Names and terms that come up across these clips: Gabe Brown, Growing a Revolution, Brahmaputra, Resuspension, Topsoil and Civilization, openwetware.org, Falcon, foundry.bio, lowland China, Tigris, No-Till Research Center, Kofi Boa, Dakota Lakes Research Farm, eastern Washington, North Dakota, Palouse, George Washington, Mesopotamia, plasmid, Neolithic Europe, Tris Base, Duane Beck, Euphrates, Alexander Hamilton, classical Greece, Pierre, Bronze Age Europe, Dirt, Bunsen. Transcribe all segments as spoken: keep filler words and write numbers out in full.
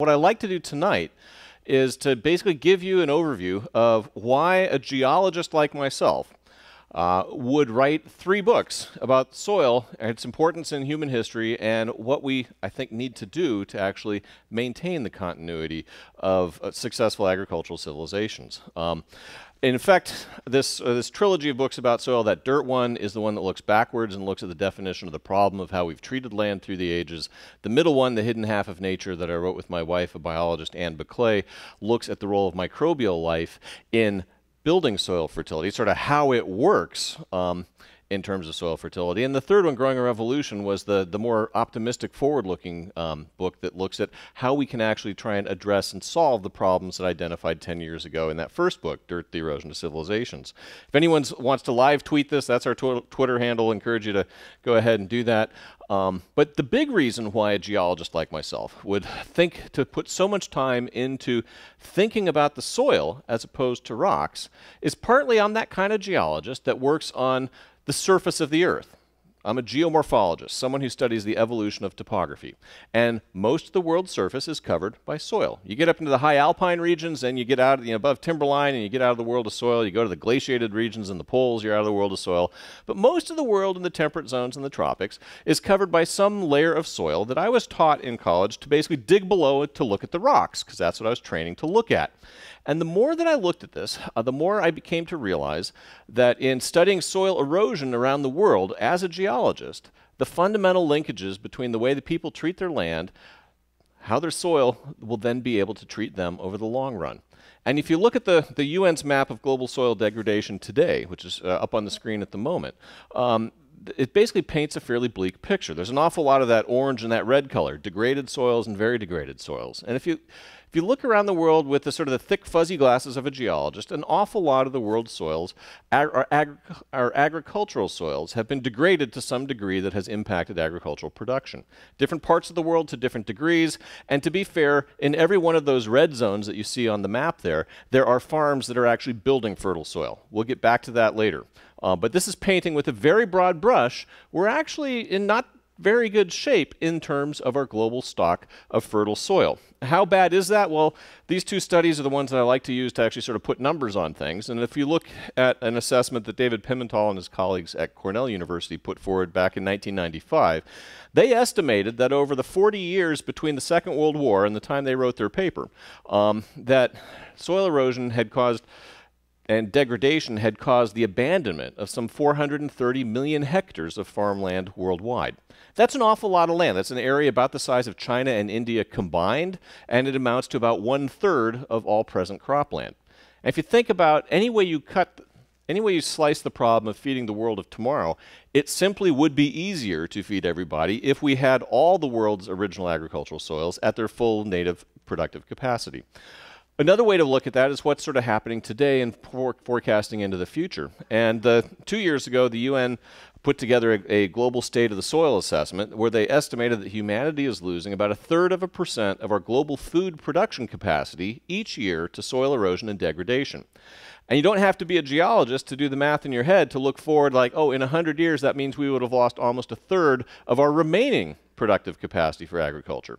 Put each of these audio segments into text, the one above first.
What I like to do tonight is to basically give you an overview of why a geologist like myself uh, would write three books about soil and its importance in human history and what we, I think, need to do to actually maintain the continuity of uh, successful agricultural civilizations. Um, In fact, this, uh, this trilogy of books about soil, that Dirt one is the one that looks backwards and looks at the definition of the problem of how we've treated land through the ages. The middle one, The Hidden Half of Nature, that I wrote with my wife, a biologist, Anne Biklé, looks at the role of microbial life in building soil fertility, sort of how it works um, in terms of soil fertility. And the third one, Growing a Revolution, was the, the more optimistic, forward-looking um, book that looks at how we can actually try and address and solve the problems that I identified ten years ago in that first book, Dirt, The Erosion of Civilizations. If anyone wants to live tweet this, that's our tw Twitter handle. I encourage you to go ahead and do that. Um, but the big reason why a geologist like myself would think to put so much time into thinking about the soil as opposed to rocks is partly I'm that kind of geologist that works on the surface of the earth. I'm a geomorphologist, someone who studies the evolution of topography. And most of the world's surface is covered by soil. You get up into the high alpine regions and you get out of the above timberline and you get out of the world of soil. You go to the glaciated regions and the poles, you're out of the world of soil. But most of the world in the temperate zones and the tropics is covered by some layer of soil that I was taught in college to basically dig below it to look at the rocks, because that's what I was training to look at. And the more that I looked at this, uh, the more I became to realize that in studying soil erosion around the world as a geologist, the fundamental linkages between the way the people treat their land, how their soil will then be able to treat them over the long run. And if you look at the, the U N's map of global soil degradation today, which is uh, up on the screen at the moment, um, it basically paints a fairly bleak picture. There's an awful lot of that orange and that red color, degraded soils and very degraded soils. And if you, if you look around the world with the sort of the thick fuzzy glasses of a geologist, an awful lot of the world's soils, ag our, ag our agricultural soils, have been degraded to some degree that has impacted agricultural production. Different parts of the world to different degrees, and to be fair, in every one of those red zones that you see on the map there, there are farms that are actually building fertile soil. We'll get back to that later. Uh, but this is painting with a very broad brush. We're actually in not very good shape in terms of our global stock of fertile soil. How bad is that? Well, these two studies are the ones that I like to use to actually sort of put numbers on things. And if you look at an assessment that David Pimentel and his colleagues at Cornell University put forward back in nineteen ninety-five, they estimated that over the forty years between the Second World War and the time they wrote their paper, um, that soil erosion had caused and degradation had caused the abandonment of some four hundred thirty million hectares of farmland worldwide. That's an awful lot of land. That's an area about the size of China and India combined, and it amounts to about one-third of all present cropland. And if you think about any way you cut, any way you slice the problem of feeding the world of tomorrow, it simply would be easier to feed everybody if we had all the world's original agricultural soils at their full native productive capacity. Another way to look at that is what's sort of happening today and for forecasting into the future. And uh, two years ago, the U N put together a, a global state of the soil assessment where they estimated that humanity is losing about a third of a percent of our global food production capacity each year to soil erosion and degradation. And you don't have to be a geologist to do the math in your head to look forward like, oh, in one hundred years, that means we would have lost almost a third of our remaining productive capacity for agriculture.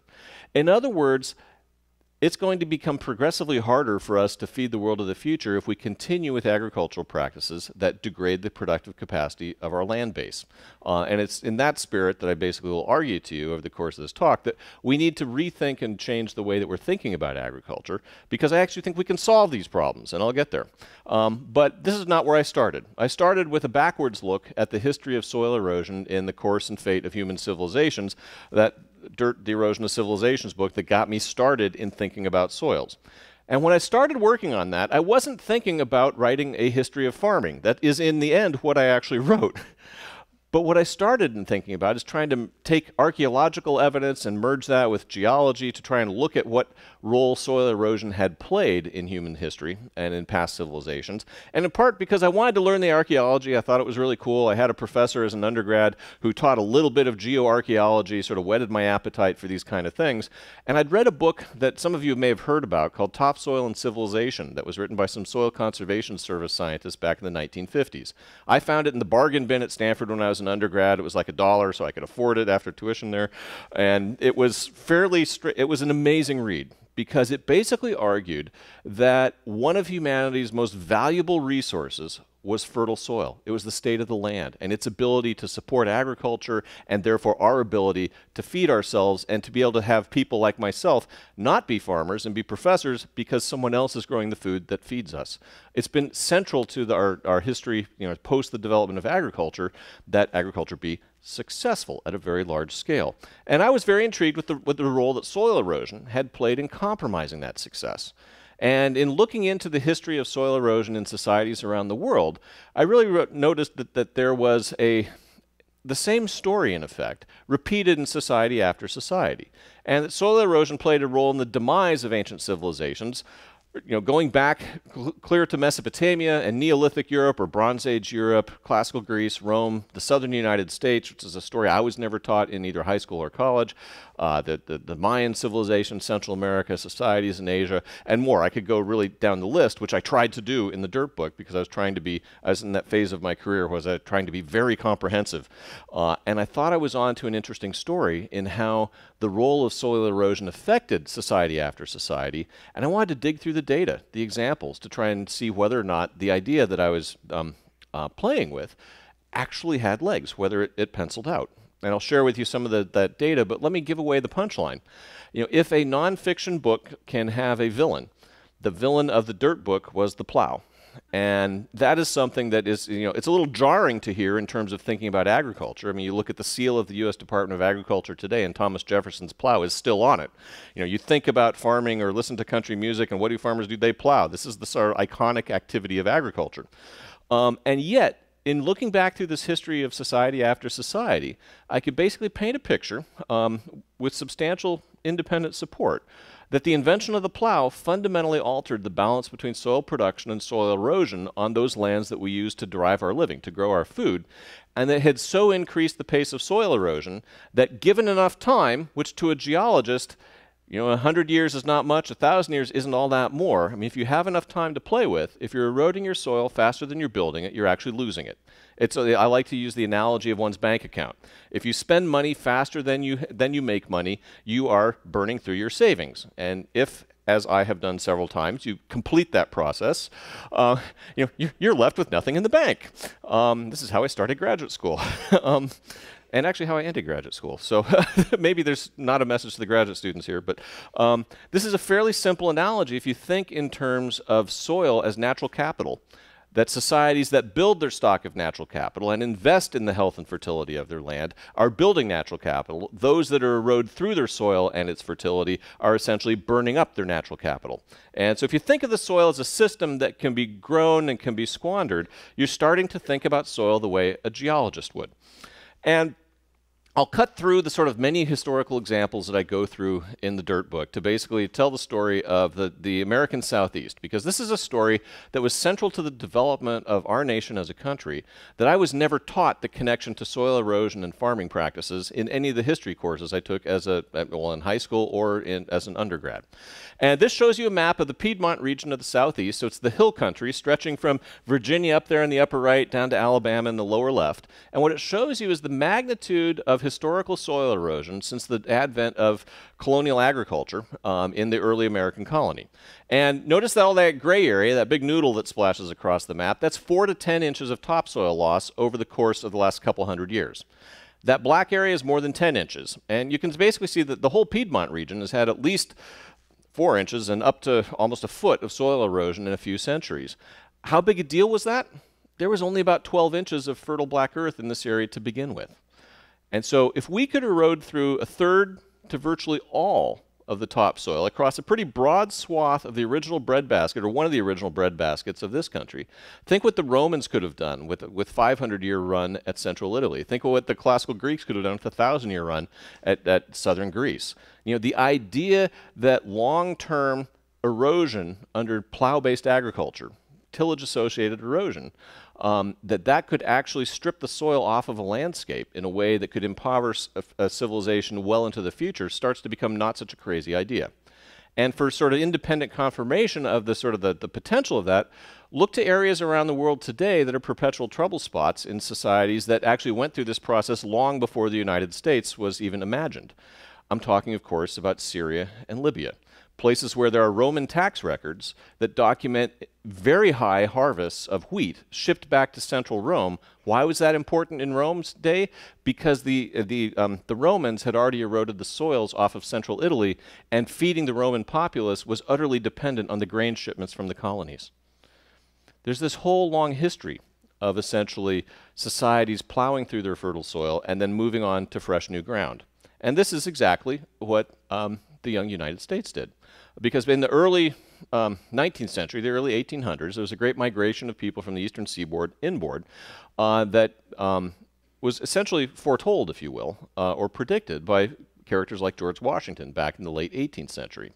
In other words, it's going to become progressively harder for us to feed the world of the future if we continue with agricultural practices that degrade the productive capacity of our land base. Uh, and it's in that spirit that I basically will argue to you over the course of this talk that we need to rethink and change the way that we're thinking about agriculture, because I actually think we can solve these problems, and I'll get there. Um, but this is not where I started. I started with a backwards look at the history of soil erosion in the course and fate of human civilizations, that Dirt, The Erosion of Civilizations book that got me started in thinking about soils. And when I started working on that, I wasn't thinking about writing a history of farming. That is, in the end, what I actually wrote. But what I started in thinking about is trying to take archaeological evidence and merge that with geology to try and look at what role soil erosion had played in human history and in past civilizations. And in part because I wanted to learn the archaeology, I thought it was really cool. I had a professor as an undergrad who taught a little bit of geoarchaeology, sort of whetted my appetite for these kind of things. And I'd read a book that some of you may have heard about called Topsoil and Civilization that was written by some soil conservation service scientists back in the nineteen fifties. I found it in the bargain bin at Stanford when I was was an undergrad. It was like a dollar, so I could afford it after tuition there. And it was fairly straight. It was an amazing read, because it basically argued that one of humanity's most valuable resources was fertile soil. It was the state of the land and its ability to support agriculture, and therefore our ability to feed ourselves, and to be able to have people like myself not be farmers and be professors because someone else is growing the food that feeds us. It's been central to the, our, our history, you know, post the development of agriculture, that agriculture be successful at a very large scale. And I was very intrigued with the, with the role that soil erosion had played in compromising that success. And in looking into the history of soil erosion in societies around the world, I really wrote, noticed that, that there was a, the same story, in effect, repeated in society after society. And that soil erosion played a role in the demise of ancient civilizations, you know, going back cl- clear to Mesopotamia and Neolithic Europe or Bronze Age Europe, classical Greece, Rome, the southern United States, which is a story I was never taught in either high school or college, uh, the, the, the Mayan civilization, Central America, societies in Asia, and more. I could go really down the list, which I tried to do in the Dirt book, because I was trying to be, I was in that phase of my career where I was uh, trying to be very comprehensive. Uh, and I thought I was on to an interesting story in how the role of soil erosion affected society after society, and I wanted to dig through the the data, the examples, to try and see whether or not the idea that I was um, uh, playing with actually had legs, whether it, it penciled out. And I'll share with you some of the, that data, but let me give away the punchline. You know, if a nonfiction book can have a villain, the villain of the Dirt book was the plow. And that is something that is, you know, it's a little jarring to hear in terms of thinking about agriculture. I mean, you look at the seal of the U S Department of Agriculture today, and Thomas Jefferson's plow is still on it. You know, you think about farming or listen to country music, and what do farmers do? They plow. This is the sort of iconic activity of agriculture. Um, and yet, in looking back through this history of society after society, I could basically paint a picture um, with substantial independent support that the invention of the plow fundamentally altered the balance between soil production and soil erosion on those lands that we use to derive our living, to grow our food, and that had so increased the pace of soil erosion that given enough time, which to a geologist, you know, a hundred years is not much, a thousand years isn't all that more. I mean, if you have enough time to play with, if you're eroding your soil faster than you're building it, you're actually losing it. It's a, I like to use the analogy of one's bank account. If you spend money faster than you, than you make money, you are burning through your savings. And if, as I have done several times, you complete that process, uh, you know, you're, you're left with nothing in the bank. Um, this is how I started graduate school. um, And actually how I ended graduate school. So maybe there's not a message to the graduate students here, but um, this is a fairly simple analogy if you think in terms of soil as natural capital, that societies that build their stock of natural capital and invest in the health and fertility of their land are building natural capital. Those that are eroded through their soil and its fertility are essentially burning up their natural capital. And so if you think of the soil as a system that can be grown and can be squandered, you're starting to think about soil the way a geologist would. And I'll cut through the sort of many historical examples that I go through in the Dirt book to basically tell the story of the, the American Southeast, because this is a story that was central to the development of our nation as a country, that I was never taught the connection to soil erosion and farming practices in any of the history courses I took as a, well, in high school or in, as an undergrad. And this shows you a map of the Piedmont region of the Southeast, so it's the hill country stretching from Virginia up there in the upper right down to Alabama in the lower left. And what it shows you is the magnitude of historical soil erosion since the advent of colonial agriculture um, in the early American colony. And notice that all that gray area, that big noodle that splashes across the map, that's four to ten inches of topsoil loss over the course of the last couple hundred years. That black area is more than ten inches. And you can basically see that the whole Piedmont region has had at least four inches and up to almost a foot of soil erosion in a few centuries. How big a deal was that? There was only about twelve inches of fertile black earth in this area to begin with. And so if we could erode through a third to virtually all of the topsoil across a pretty broad swath of the original breadbasket, or one of the original breadbaskets of this country, think what the Romans could have done with with five hundred year run at central Italy. Think what the classical Greeks could have done with a thousand year run at, at southern Greece. You know, the idea that long-term erosion under plow-based agriculture, tillage-associated erosion, Um, that that could actually strip the soil off of a landscape in a way that could impoverish a, a civilization well into the future starts to become not such a crazy idea. And for sort of independent confirmation of the sort of the, the potential of that, look to areas around the world today that are perpetual trouble spots in societies that actually went through this process long before the United States was even imagined. I'm talking, of course, about Syria and Libya, places where there are Roman tax records that document very high harvests of wheat shipped back to central Rome. Why was that important in Rome's day? Because the, the, um, the Romans had already eroded the soils off of central Italy, and feeding the Roman populace was utterly dependent on the grain shipments from the colonies. There's this whole long history of essentially societies plowing through their fertile soil and then moving on to fresh new ground. And this is exactly what um, the young United States did. Because in the early um, nineteenth century, the early eighteen hundreds, there was a great migration of people from the eastern seaboard inboard uh, that um, was essentially foretold, if you will, uh, or predicted by characters like George Washington back in the late eighteenth century.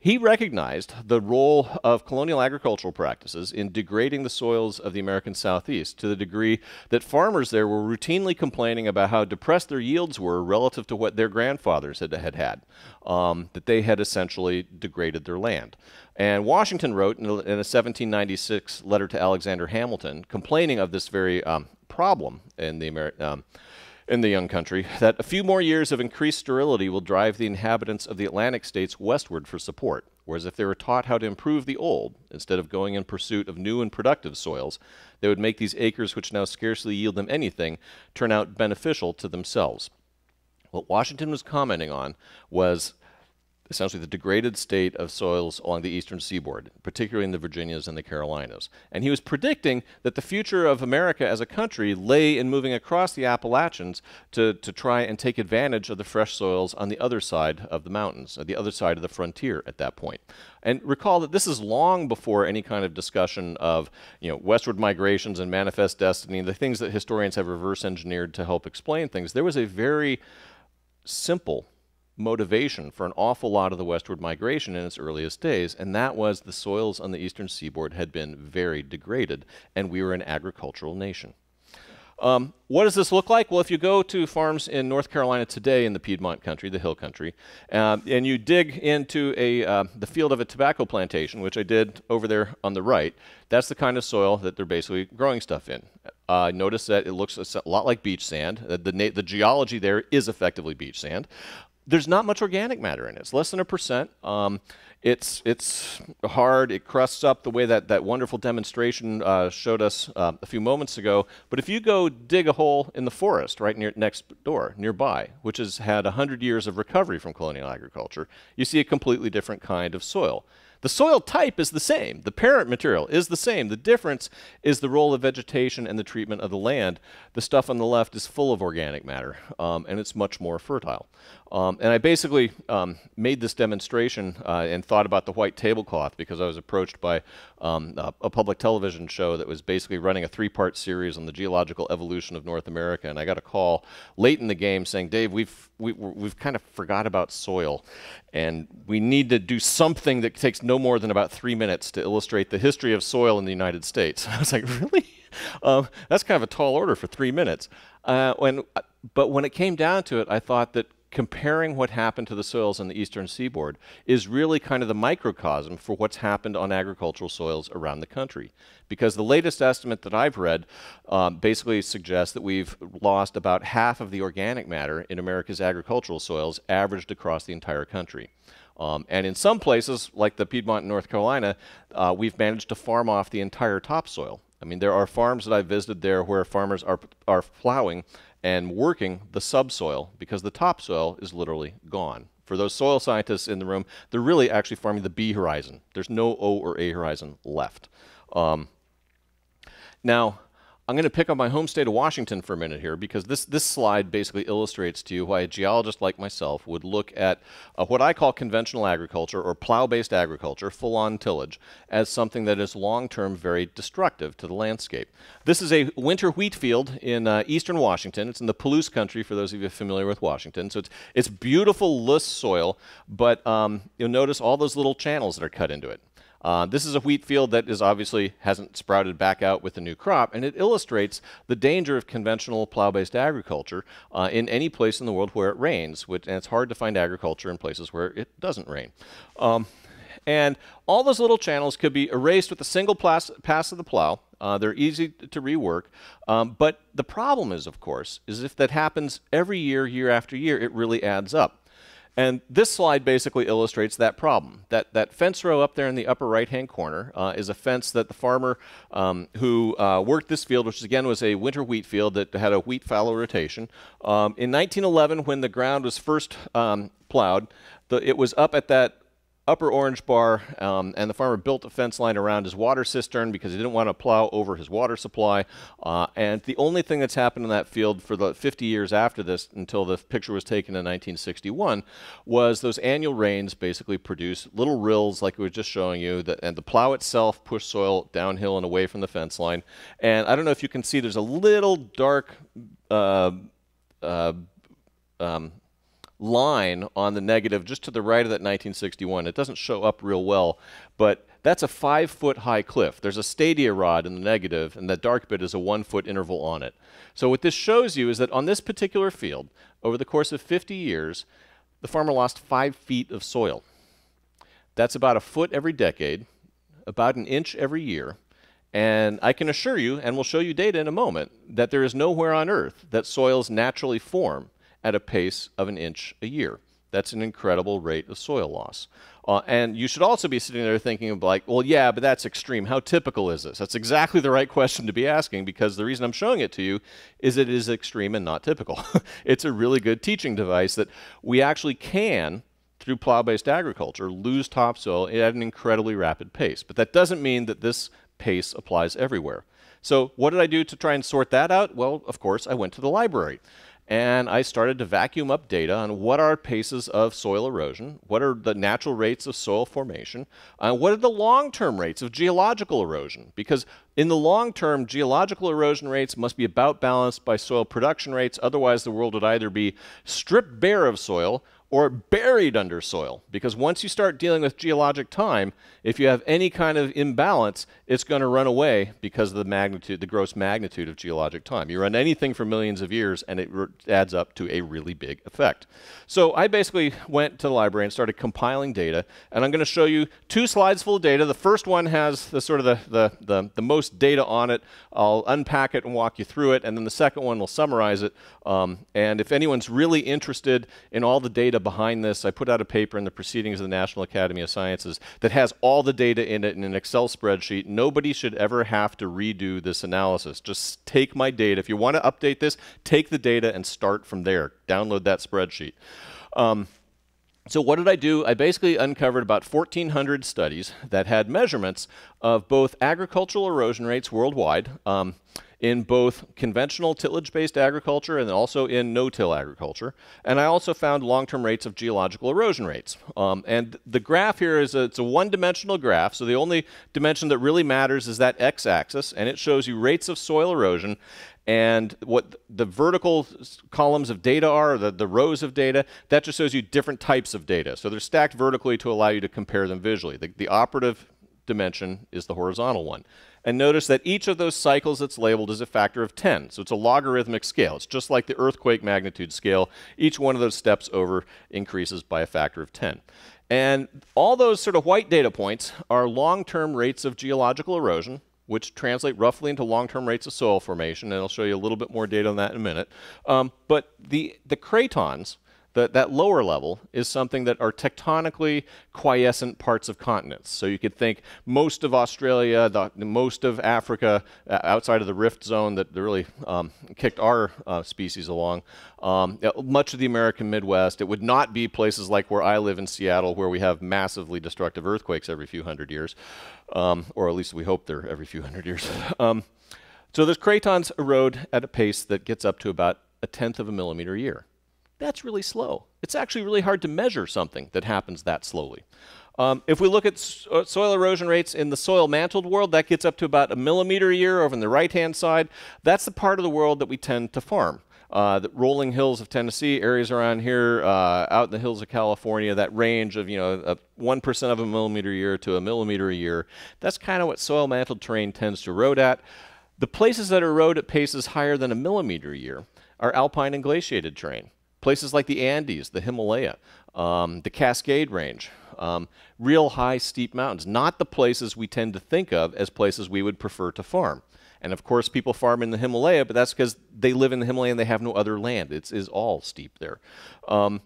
He recognized the role of colonial agricultural practices in degrading the soils of the American Southeast to the degree that farmers there were routinely complaining about how depressed their yields were relative to what their grandfathers had had, had um, that they had essentially degraded their land. And Washington wrote in a, in a seventeen ninety-six letter to Alexander Hamilton complaining of this very um, problem in the Ameri- um, in the young country, that a few more years of increased sterility will drive the inhabitants of the Atlantic states westward for support, whereas if they were taught how to improve the old, instead of going in pursuit of new and productive soils, they would make these acres, which now scarcely yield them anything, turn out beneficial to themselves. What Washington was commenting on was essentially the degraded state of soils along the eastern seaboard, particularly in the Virginias and the Carolinas. And he was predicting that the future of America as a country lay in moving across the Appalachians to, to try and take advantage of the fresh soils on the other side of the mountains, or the other side of the frontier at that point. And recall that this is long before any kind of discussion of, you know, westward migrations and manifest destiny, the things that historians have reverse engineered to help explain things. There was a very simple motivation for an awful lot of the westward migration in its earliest days, and that was the soils on the eastern seaboard had been very degraded, and we were an agricultural nation. Um, what does this look like? Well, if you go to farms in North Carolina today in the Piedmont country, the hill country, uh, and you dig into a, uh, the field of a tobacco plantation, which I did over there on the right, that's the kind of soil that they're basically growing stuff in. Uh, notice that it looks a lot like beach sand. Uh, the, na the geology there is effectively beach sand. There's not much organic matter in it. It's less than a percent. Um, it's, it's hard. It crusts up the way that that wonderful demonstration uh, showed us uh, a few moments ago. But if you go dig a hole in the forest right near, next door, nearby, which has had one hundred years of recovery from colonial agriculture, you see a completely different kind of soil. The soil type is the same. The parent material is the same. The difference is the role of vegetation and the treatment of the land. The stuff on the left is full of organic matter, um, and it's much more fertile. Um, and I basically um, made this demonstration uh, and thought about the white tablecloth because I was approached by um, a, a public television show that was basically running a three-part series on the geological evolution of North America, and I got a call late in the game saying, Dave, we've, we, we've kind of forgot about soil, and we need to do something that takes no more than about three minutes to illustrate the history of soil in the United States. I was like, really? Um, that's kind of a tall order for three minutes. Uh, when, but when it came down to it, I thought that comparing what happened to the soils on the eastern seaboard is really kind of the microcosm for what's happened on agricultural soils around the country. Because the latest estimate that I've read um, basically suggests that we've lost about half of the organic matter in America's agricultural soils averaged across the entire country. Um, and in some places, like the Piedmont in North Carolina, uh, we've managed to farm off the entire topsoil. I mean, there are farms that I've visited there where farmers are, are plowing and working the subsoil because the topsoil is literally gone. For those soil scientists in the room, they're really actually farming the B horizon. There's no O or A horizon left. Um, now, I'm going to pick up my home state of Washington for a minute here because this, this slide basically illustrates to you why a geologist like myself would look at uh, what I call conventional agriculture or plow-based agriculture, full-on tillage, as something that is long-term very destructive to the landscape. This is a winter wheat field in uh, eastern Washington. It's in the Palouse country for those of you familiar with Washington. So it's, it's beautiful loess soil, but um, you'll notice all those little channels that are cut into it. Uh, this is a wheat field that is obviously hasn't sprouted back out with a new crop, and it illustrates the danger of conventional plow-based agriculture uh, in any place in the world where it rains, which, and it's hard to find agriculture in places where it doesn't rain. Um, and all those little channels could be erased with a single pass of the plow. Uh, they're easy to rework, um, but the problem is, of course, is if that happens every year, year after year, it really adds up. And this slide basically illustrates that problem. That, that fence row up there in the upper right-hand corner uh, is a fence that the farmer um, who uh, worked this field, which again was a winter wheat field that had a wheat fallow rotation. Um, in nineteen eleven, when the ground was first um, plowed, the, it was up at that upper orange bar, um, and the farmer built a fence line around his water cistern because he didn't want to plow over his water supply. Uh, and the only thing that's happened in that field for the fifty years after this, until the picture was taken in nineteen sixty-one, was those annual rains basically produce little rills like we were just showing you, that, and the plow itself pushed soil downhill and away from the fence line. And I don't know if you can see, there's a little dark uh, uh, um, line on the negative just to the right of that nineteen sixty-one. It doesn't show up real well, but that's a five foot high cliff. There's a stadia rod in the negative, and that dark bit is a one foot interval on it. So what this shows you is that on this particular field, over the course of fifty years, the farmer lost five feet of soil. That's about a foot every decade, about an inch every year. And I can assure you, and we'll show you data in a moment, that there is nowhere on Earth that soils naturally form at a pace of an inch a year. That's an incredible rate of soil loss. Uh, and you should also be sitting there thinking of like, well, yeah, but that's extreme. How typical is this? That's exactly the right question to be asking, because the reason I'm showing it to you is it is extreme and not typical. It's a really good teaching device that we actually can, through plow-based agriculture, lose topsoil at an incredibly rapid pace. But that doesn't mean that this pace applies everywhere. So what did I do to try and sort that out? Well, of course, I went to the library. And I started to vacuum up data on what are paces of soil erosion, what are the natural rates of soil formation, uh, what are the long-term rates of geological erosion, because in the long term, geological erosion rates must be about balanced by soil production rates, otherwise the world would either be stripped bare of soil or buried under soil, because once you start dealing with geologic time, if you have any kind of imbalance, it's going to run away because of the magnitude, the gross magnitude of geologic time. You run anything for millions of years, and it adds up to a really big effect. So I basically went to the library and started compiling data, and I'm going to show you two slides full of data. The first one has the sort of the, the, the, the most data on it. I'll unpack it and walk you through it, and then the second one will summarize it. Um, and if anyone's really interested in all the data behind this, I put out a paper in the Proceedings of the National Academy of Sciences that has all the data in it in an Excel spreadsheet. Nobody should ever have to redo this analysis. Just take my data. If you want to update this, take the data and start from there. Download that spreadsheet. Um, So what did I do? I basically uncovered about fourteen hundred studies that had measurements of both agricultural erosion rates worldwide um, in both conventional tillage-based agriculture and also in no-till agriculture. And I also found long-term rates of geological erosion rates. Um, and the graph here is a, it's a one-dimensional graph, so the only dimension that really matters is that x-axis, and it shows you rates of soil erosion. And what the vertical columns of data are, the, the rows of data, that just shows you different types of data. So they're stacked vertically to allow you to compare them visually. The, the operative dimension is the horizontal one. And notice that each of those cycles that's labeled is a factor of ten. So it's a logarithmic scale. It's just like the earthquake magnitude scale. Each one of those steps over increases by a factor of ten. And all those sort of white data points are long-term rates of geological erosion, which translate roughly into long-term rates of soil formation, and I'll show you a little bit more data on that in a minute. Um, but the, the cratons, the, that lower level, is something that are tectonically quiescent parts of continents. So you could think most of Australia, the, most of Africa, uh, outside of the rift zone that really um, kicked our uh, species along, um, much of the American Midwest. It would not be places like where I live in Seattle, where we have massively destructive earthquakes every few hundred years. Um, or at least we hope they're every few hundred years. um, so those cratons erode at a pace that gets up to about a tenth of a millimeter a year. That's really slow. It's actually really hard to measure something that happens that slowly. Um, if we look at so soil erosion rates in the soil mantled world, that gets up to about a millimeter a year over on the right-hand side. That's the part of the world that we tend to farm. Uh, the rolling hills of Tennessee, areas around here, uh, out in the hills of California, that range of, you know, one percent of a millimeter a year to a millimeter a year. That's kind of what soil mantled terrain tends to erode at. The places that erode at paces higher than a millimeter a year are alpine and glaciated terrain. Places like the Andes, the Himalaya, um, the Cascade Range, um, real high steep mountains, not the places we tend to think of as places we would prefer to farm. And of course, people farm in the Himalaya, but that's because they live in the Himalaya and they have no other land. It's is all steep there. Um,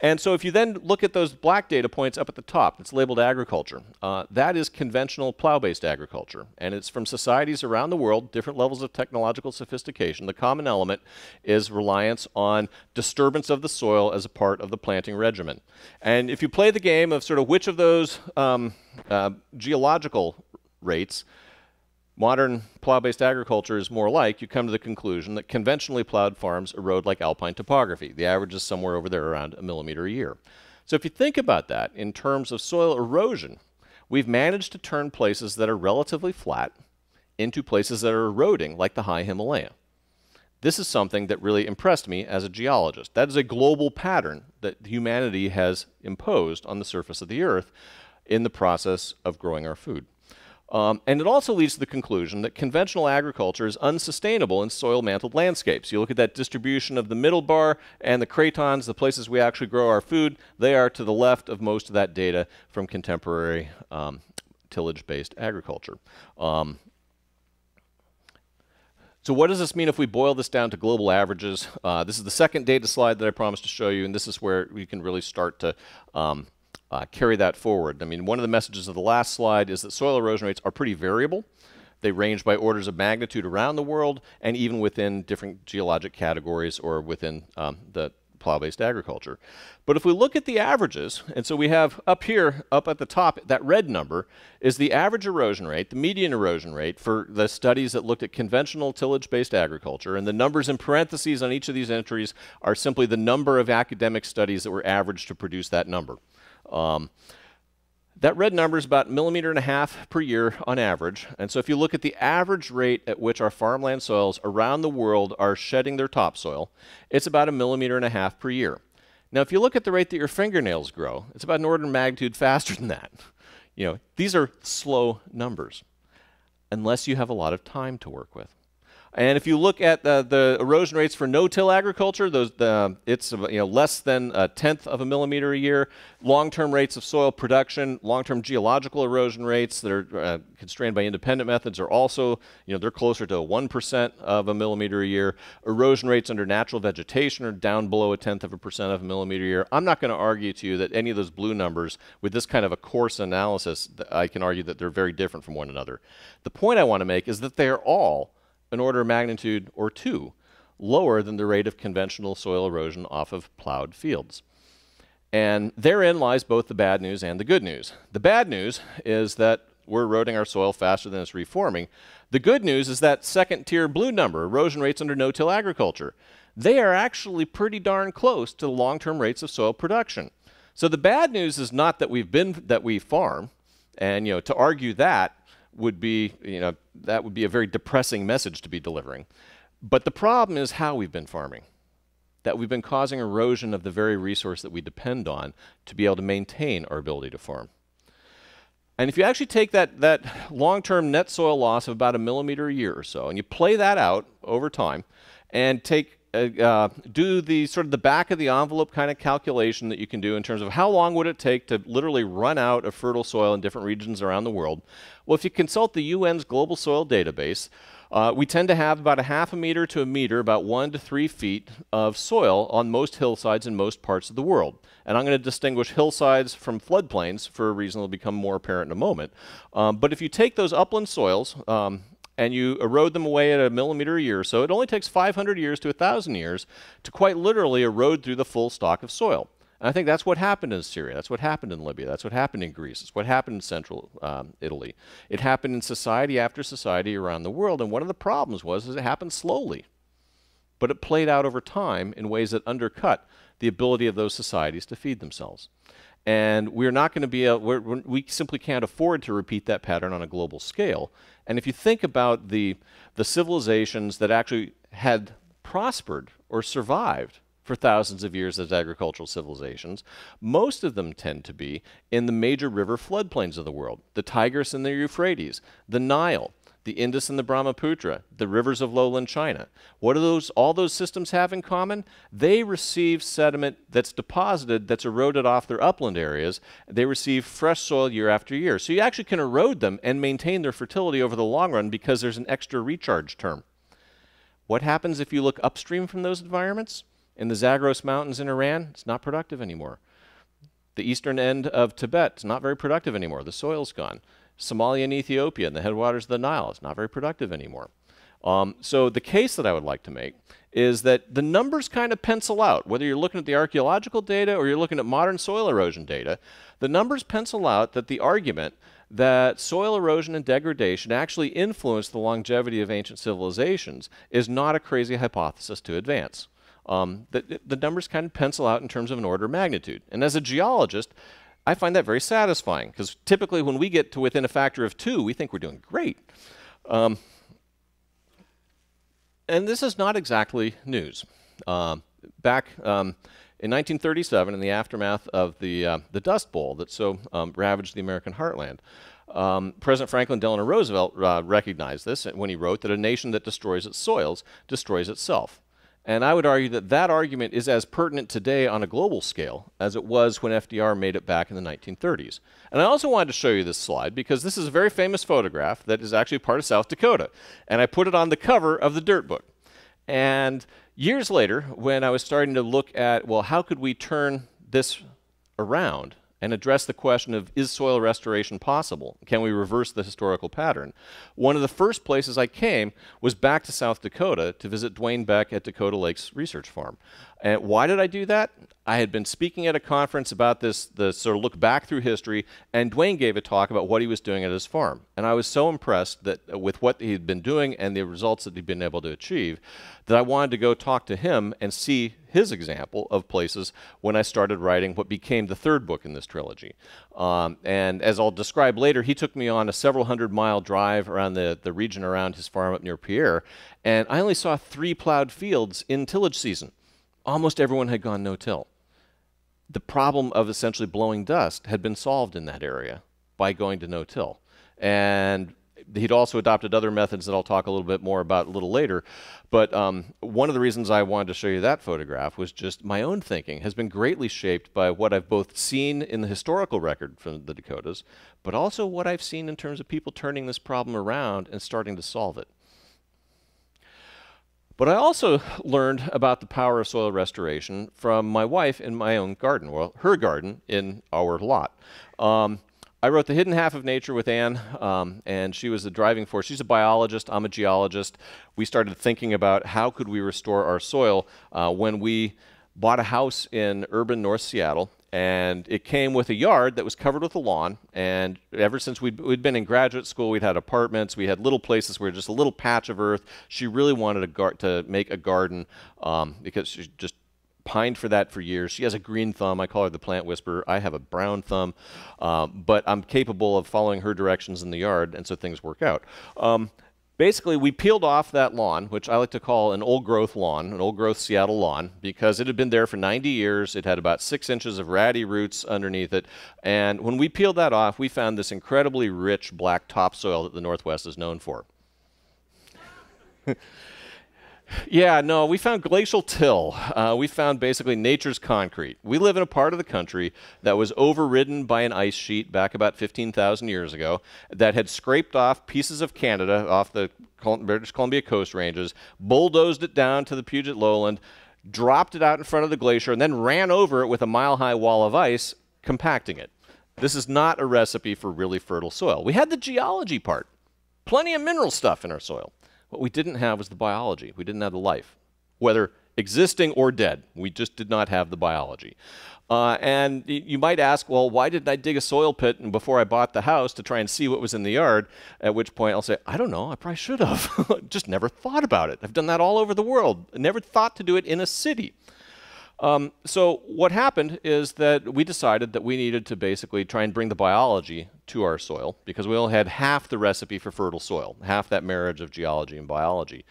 and so if you then look at those black data points up at the top, it's labeled agriculture. Uh, that is conventional plow-based agriculture. And it's from societies around the world, different levels of technological sophistication. The common element is reliance on disturbance of the soil as a part of the planting regimen. And if you play the game of sort of which of those um, uh, geological rates modern plow-based agriculture is more like, you come to the conclusion that conventionally plowed farms erode like alpine topography. The average is somewhere over there around a millimeter a year. So if you think about that in terms of soil erosion, we've managed to turn places that are relatively flat into places that are eroding like the high Himalaya. This is something that really impressed me as a geologist. That is a global pattern that humanity has imposed on the surface of the earth in the process of growing our food. Um, and it also leads to the conclusion that conventional agriculture is unsustainable in soil-mantled landscapes. You look at that distribution of the middle bar and the cratons, the places we actually grow our food, they are to the left of most of that data from contemporary um, tillage-based agriculture. Um, So what does this mean if we boil this down to global averages? Uh, this is the second data slide that I promised to show you, and this is where we can really start to um, Uh, carry that forward. I mean, one of the messages of the last slide is that soil erosion rates are pretty variable. They range by orders of magnitude around the world and even within different geologic categories or within um, the plow-based agriculture. But if we look at the averages, and so we have up here, up at the top, that red number is the average erosion rate, the median erosion rate for the studies that looked at conventional tillage-based agriculture, and the numbers in parentheses on each of these entries are simply the number of academic studies that were averaged to produce that number. Um, that red number is about a millimeter and a half per year on average. And so if you look at the average rate at which our farmland soils around the world are shedding their topsoil, it's about a millimeter and a half per year. Now, if you look at the rate that your fingernails grow, it's about an order of magnitude faster than that. You know, these are slow numbers, unless you have a lot of time to work with. And if you look at the, the erosion rates for no-till agriculture, those, the, it's you know, less than a tenth of a millimeter a year. Long-term rates of soil production, long-term geological erosion rates that are uh, constrained by independent methods are also, you know, they're closer to one percent of a millimeter a year. Erosion rates under natural vegetation are down below a tenth of a percent of a millimeter a year. I'm not going to argue to you that any of those blue numbers, with this kind of a coarse analysis, I can argue that they're very different from one another. The point I want to make is that they're all an order of magnitude or two lower than the rate of conventional soil erosion off of plowed fields. And therein lies both the bad news and the good news. The bad news is that we're eroding our soil faster than it's reforming. The good news is that second tier blue number, erosion rates under no-till agriculture. They are actually pretty darn close to the long-term rates of soil production. So the bad news is not that we've been, that we farm, and you know, to argue that would be, you know, that would be a very depressing message to be delivering. But the problem is how we've been farming, that we've been causing erosion of the very resource that we depend on to be able to maintain our ability to farm. And if you actually take that, that long-term net soil loss of about a millimeter a year or so, and you play that out over time and take Uh, do the sort of the back of the envelope kind of calculation that you can do in terms of how long would it take to literally run out of fertile soil in different regions around the world. Well, if you consult the U N's Global Soil Database, uh, we tend to have about a half a meter to a meter, about one to three feet of soil on most hillsides in most parts of the world. And I'm going to distinguish hillsides from floodplains for a reason that will become more apparent in a moment. Um, but if you take those upland soils, um, and you erode them away at a millimeter a year or so, it only takes five hundred years to one thousand years to quite literally erode through the full stock of soil. And I think that's what happened in Syria. That's what happened in Libya. That's what happened in Greece. It's what happened in Central um, Italy. It happened in society after society around the world. And one of the problems was is it happened slowly, but it played out over time in ways that undercut the ability of those societies to feed themselves. And we're not going to be a, we're, we simply can't afford to repeat that pattern on a global scale. And if you think about the the civilizations that actually had prospered or survived for thousands of years as agricultural civilizations, most of them tend to be in the major river floodplains of the world, the Tigris and the Euphrates, the Nile, the Indus and the Brahmaputra, the rivers of lowland China. What do those, all those systems have in common? They receive sediment that's deposited, that's eroded off their upland areas. They receive fresh soil year after year. So you actually can erode them and maintain their fertility over the long run because there's an extra recharge term. What happens if you look upstream from those environments? In the Zagros Mountains in Iran, it's not productive anymore. The eastern end of Tibet is not very productive anymore. The soil's gone. Somalia and Ethiopia and the headwaters of the Nile, it's not very productive anymore. Um, so the case that I would like to make is that the numbers kind of pencil out. Whether you're looking at the archaeological data or you're looking at modern soil erosion data, the numbers pencil out that the argument that soil erosion and degradation actually influenced the longevity of ancient civilizations is not a crazy hypothesis to advance. Um, the, the numbers kind of pencil out in terms of an order of magnitude. And as a geologist, I find that very satisfying, because typically when we get to within a factor of two, we think we're doing great. Um, and this is not exactly news. Uh, back um, in nineteen thirty-seven, in the aftermath of the, uh, the Dust Bowl that so um, ravaged the American heartland, um, President Franklin Delano Roosevelt uh, recognized this when he wrote that a nation that destroys its soils destroys itself. And I would argue that that argument is as pertinent today on a global scale as it was when F D R made it back in the nineteen thirties. And I also wanted to show you this slide because this is a very famous photograph that is actually part of South Dakota. And I put it on the cover of the Dirt book. And years later, when I was starting to look at, well, how could we turn this around and address the question of, is soil restoration possible? Can we reverse the historical pattern? One of the first places I came was back to South Dakota to visit Duane Beck at Dakota Lakes Research Farm. And why did I do that? I had been speaking at a conference about this, the sort of look back through history, and Duane gave a talk about what he was doing at his farm. And I was so impressed that uh, with what he had been doing and the results that he'd been able to achieve, that I wanted to go talk to him and see his example of places when I started writing what became the third book in this trilogy. Um, and as I'll describe later, he took me on a several hundred mile drive around the, the region around his farm up near Pierre, and I only saw three plowed fields in tillage season. Almost everyone had gone no-till. The problem of essentially blowing dust had been solved in that area by going to no-till. And he'd also adopted other methods that I'll talk a little bit more about a little later. But um, one of the reasons I wanted to show you that photograph was just my own thinking has been greatly shaped by what I've both seen in the historical record from the Dakotas, but also what I've seen in terms of people turning this problem around and starting to solve it. But I also learned about the power of soil restoration from my wife in my own garden, well, her garden in our lot. Um, I wrote The Hidden Half of Nature with Anne, um, and she was the driving force. She's a biologist, I'm a geologist. We started thinking about how could we restore our soil uh, when we bought a house in urban North Seattle. And it came with a yard that was covered with a lawn. And ever since we'd, we'd been in graduate school, we'd had apartments, we had little places where just a little patch of earth. She really wanted a gar to make a garden um, because she just pined for that for years. She has a green thumb. I call her the plant whisperer. I have a brown thumb. Um, but I'm capable of following her directions in the yard, and so things work out. Um, Basically, we peeled off that lawn, which I like to call an old-growth lawn, an old-growth Seattle lawn, because it had been there for ninety years. It had about six inches of ratty roots underneath it. And when we peeled that off, we found this incredibly rich black topsoil that the Northwest is known for. Yeah, no, we found glacial till. Uh, we found basically nature's concrete. We live in a part of the country that was overridden by an ice sheet back about fifteen thousand years ago that had scraped off pieces of Canada off the British Columbia coast ranges, bulldozed it down to the Puget Lowland, dropped it out in front of the glacier, and then ran over it with a mile-high wall of ice, compacting it. This is not a recipe for really fertile soil. We had the geology part, plenty of mineral stuff in our soil. What we didn't have was the biology. We didn't have the life, whether existing or dead. We just did not have the biology. Uh, and you might ask, well, why didn't I dig a soil pit and before I bought the house to try and see what was in the yard? At which point I'll say, I don't know, I probably should have. Just never thought about it. I've done that all over the world. I never thought to do it in a city. Um, so what happened is that we decided that we needed to basically try and bring the biology to our soil, because we only had half the recipe for fertile soil, half that marriage of geology and biology.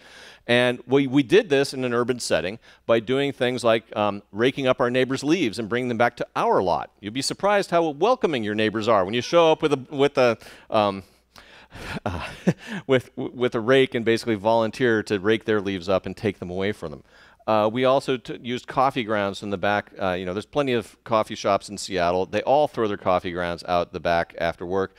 And we, we did this in an urban setting by doing things like um, raking up our neighbor's leaves and bringing them back to our lot. You'd be surprised how welcoming your neighbors are when you show up with a, with a, um, uh, with, with a rake and basically volunteer to rake their leaves up and take them away from them. Uh, we also t used coffee grounds in the back. Uh, you know, there's plenty of coffee shops in Seattle. They all throw their coffee grounds out the back after work,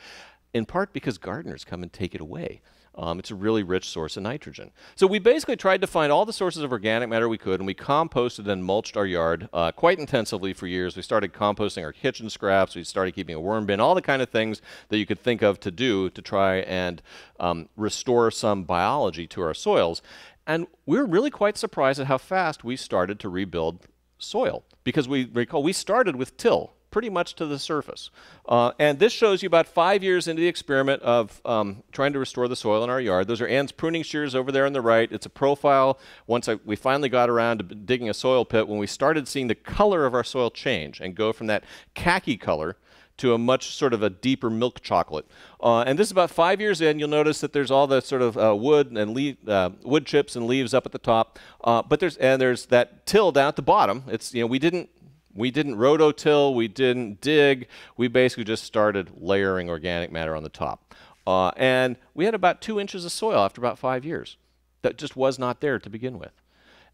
in part because gardeners come and take it away. Um, it's a really rich source of nitrogen. So we basically tried to find all the sources of organic matter we could, and we composted and mulched our yard uh, quite intensively for years. We started composting our kitchen scraps. We started keeping a worm bin, all the kind of things that you could think of to do to try and um, restore some biology to our soils. And we were really quite surprised at how fast we started to rebuild soil, because we recall we started with till pretty much to the surface. Uh, and this shows you about five years into the experiment of um, trying to restore the soil in our yard. Those are Anne's pruning shears over there on the right. It's a profile. Once I, we finally got around to digging a soil pit, when we started seeing the color of our soil change and go from that khaki color to a much sort of a deeper milk chocolate. Uh, and this is about five years in. You'll notice that there's all the sort of uh, wood and leaf, uh, wood chips and leaves up at the top. Uh, but there's and there's that till down at the bottom. It's you know we didn't we didn't rototill, we didn't dig. We basically just started layering organic matter on the top. Uh, and we had about two inches of soil after about five years. That just was not there to begin with.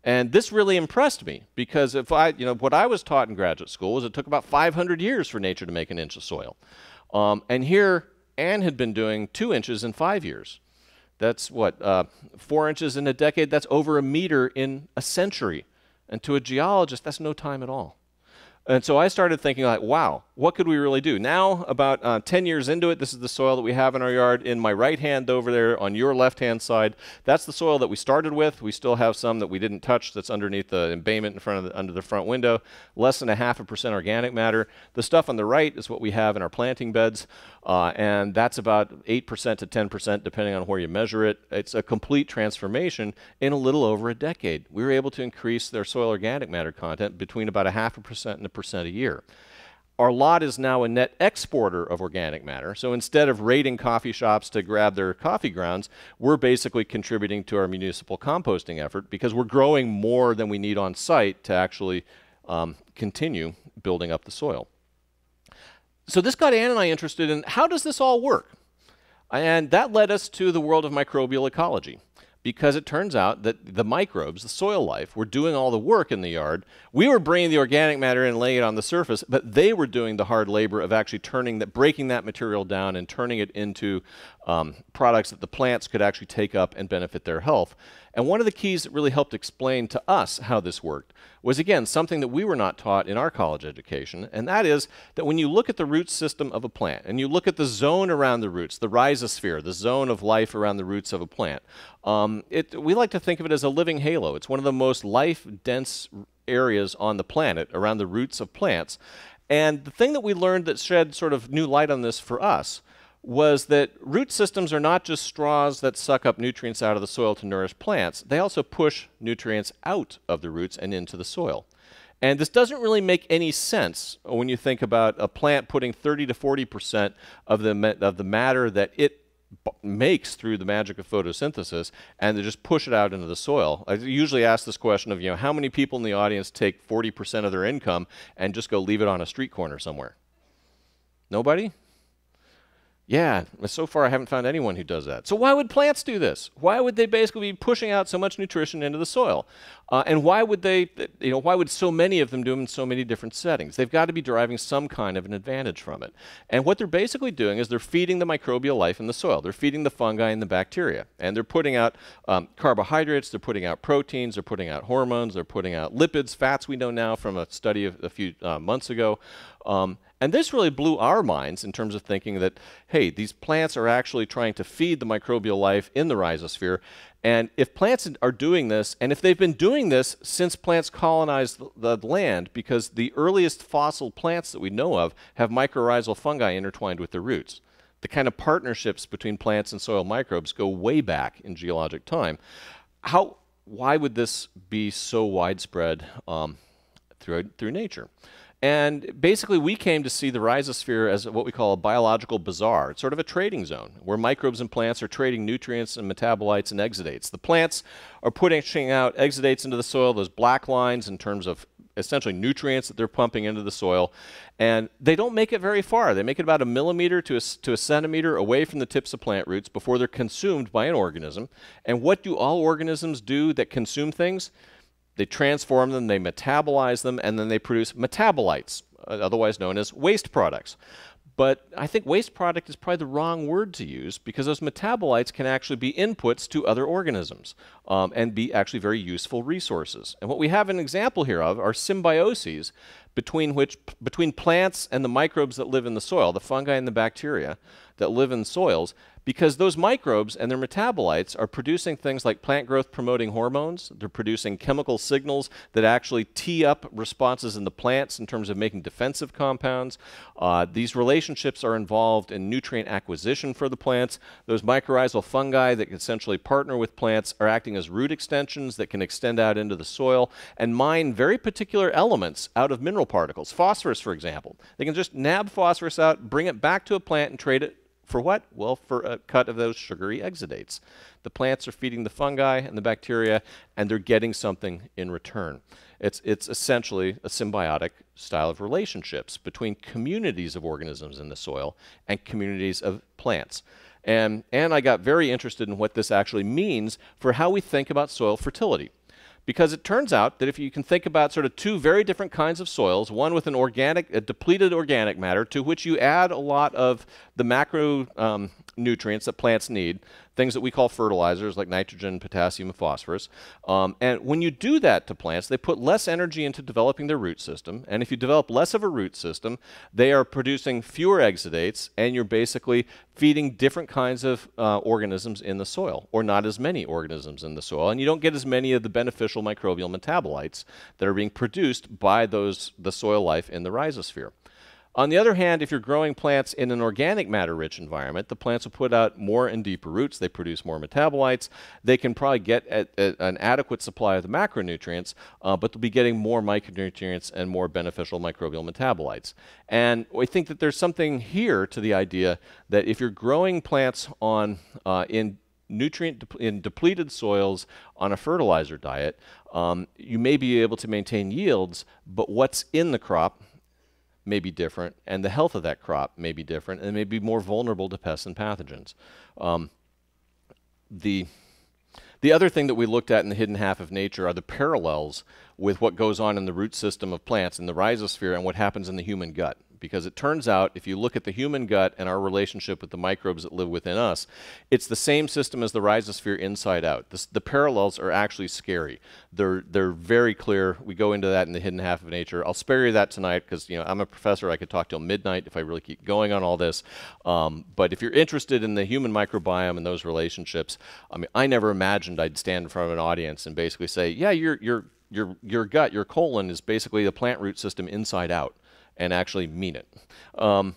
And this really impressed me, because if I, you know, what I was taught in graduate school was it took about five hundred years for nature to make an inch of soil. Um, and here, Anne had been doing two inches in five years. That's what, uh, four inches in a decade? That's over a meter in a century. And to a geologist, that's no time at all. And so I started thinking, like, wow, what could we really do? Now, about uh, ten years into it, this is the soil that we have in our yard. In my right hand over there, on your left-hand side, that's the soil that we started with. We still have some that we didn't touch that's underneath the embayment in front of the, under the front window, less than a half a percent organic matter. The stuff on the right is what we have in our planting beds, uh, and that's about eight percent to ten percent, depending on where you measure it. It's a complete transformation in a little over a decade. We were able to increase their soil organic matter content between about a half a percent and a percent a year. Our lot is now a net exporter of organic matter. So instead of raiding coffee shops to grab their coffee grounds, we're basically contributing to our municipal composting effort, because we're growing more than we need on site to actually um, continue building up the soil. So this got Anne and I interested in how does this all work? And that led us to the world of microbial ecology, because it turns out that the microbes, the soil life, were doing all the work in the yard. We were bringing the organic matter in and laying it on the surface, but they were doing the hard labor of actually turning that, breaking that material down and turning it into um, products that the plants could actually take up and benefit their health. And one of the keys that really helped explain to us how this worked was, again, something that we were not taught in our college education, and that is that when you look at the root system of a plant, and you look at the zone around the roots, the rhizosphere, the zone of life around the roots of a plant, um, it, we like to think of it as a living halo. It's one of the most life-dense areas on the planet, around the roots of plants. And the thing that we learned that shed sort of new light on this for us was that root systems are not just straws that suck up nutrients out of the soil to nourish plants. They also push nutrients out of the roots and into the soil. And this doesn't really make any sense when you think about a plant putting thirty to forty percent of the, of the matter that it B makes through the magic of photosynthesis, and they just push it out into the soil. I usually ask this question of, you know, how many people in the audience take forty percent of their income and just go leave it on a street corner somewhere? Nobody? Yeah, so far I haven't found anyone who does that. So why would plants do this? Why would they basically be pushing out so much nutrition into the soil? Uh, and why would they, you know, why would so many of them do them in so many different settings? They've got to be deriving some kind of an advantage from it. And what they're basically doing is they're feeding the microbial life in the soil. They're feeding the fungi and the bacteria. And they're putting out um, carbohydrates, they're putting out proteins, they're putting out hormones, they're putting out lipids, fats we know now from a study of a few uh, months ago. Um, And this really blew our minds in terms of thinking that, hey, these plants are actually trying to feed the microbial life in the rhizosphere. And if plants are doing this, and if they've been doing this since plants colonized the land, because the earliest fossil plants that we know of have mycorrhizal fungi intertwined with their roots. The kind of partnerships between plants and soil microbes go way back in geologic time. How, why would this be so widespread? Um, through, through nature. And basically, we came to see the rhizosphere as what we call a biological bazaar. It's sort of a trading zone where microbes and plants are trading nutrients and metabolites and exudates. The plants are putting out exudates into the soil, those black lines in terms of essentially nutrients that they're pumping into the soil. And they don't make it very far. They make it about a millimeter to a, to a centimeter away from the tips of plant roots before they're consumed by an organism. And what do all organisms do that consume things? They transform them, they metabolize them, and then they produce metabolites, otherwise known as waste products. But I think waste product is probably the wrong word to use, because those metabolites can actually be inputs to other organisms um, and be actually very useful resources. And what we have an example here of are symbioses between, which, between plants and the microbes that live in the soil, the fungi and the bacteria that live in soils, because those microbes and their metabolites are producing things like plant growth promoting hormones. They're producing chemical signals that actually tee up responses in the plants in terms of making defensive compounds. Uh, these relationships are involved in nutrient acquisition for the plants. Those mycorrhizal fungi that can essentially partner with plants are acting as root extensions that can extend out into the soil and mine very particular elements out of mineral particles. Phosphorus, for example. They can just nab phosphorus out, bring it back to a plant and trade it. For what? Well, for a cut of those sugary exudates. The plants are feeding the fungi and the bacteria, and they're getting something in return. It's, it's essentially a symbiotic style of relationships between communities of organisms in the soil and communities of plants. And, and I got very interested in what this actually means for how we think about soil fertility. Because it turns out that if you can think about sort of two very different kinds of soils, one with an organic, a depleted organic matter to which you add a lot of the macro um, nutrients that plants need, things that we call fertilizers like nitrogen, potassium, and phosphorus. Um, and when you do that to plants, they put less energy into developing their root system. And if you develop less of a root system, they are producing fewer exudates, and you're basically feeding different kinds of uh, organisms in the soil, or not as many organisms in the soil. And you don't get as many of the beneficial microbial metabolites that are being produced by those, the soil life in the rhizosphere. On the other hand, if you're growing plants in an organic matter-rich environment, the plants will put out more and deeper roots. They produce more metabolites. They can probably get at, at an adequate supply of the macronutrients, uh, but they'll be getting more micronutrients and more beneficial microbial metabolites. And I think that there's something here to the idea that if you're growing plants on uh, in nutrient de in depleted soils on a fertilizer diet, um, you may be able to maintain yields, but what's in the crop may be different, and the health of that crop may be different, and may be more vulnerable to pests and pathogens. Um, the, the other thing that we looked at in The Hidden Half of Nature are the parallels with what goes on in the root system of plants in the rhizosphere and what happens in the human gut. Because it turns out, if you look at the human gut and our relationship with the microbes that live within us, it's the same system as the rhizosphere inside out. This, the parallels are actually scary. They're, they're very clear. We go into that in The Hidden Half of Nature. I'll spare you that tonight because, you know, I'm a professor. I could talk till midnight if I really keep going on all this. Um, but if you're interested in the human microbiome and those relationships, I mean, I never imagined I'd stand in front of an audience and basically say, yeah, your, your, your, your gut, your colon is basically the plant root system inside out, and actually mean it. Um,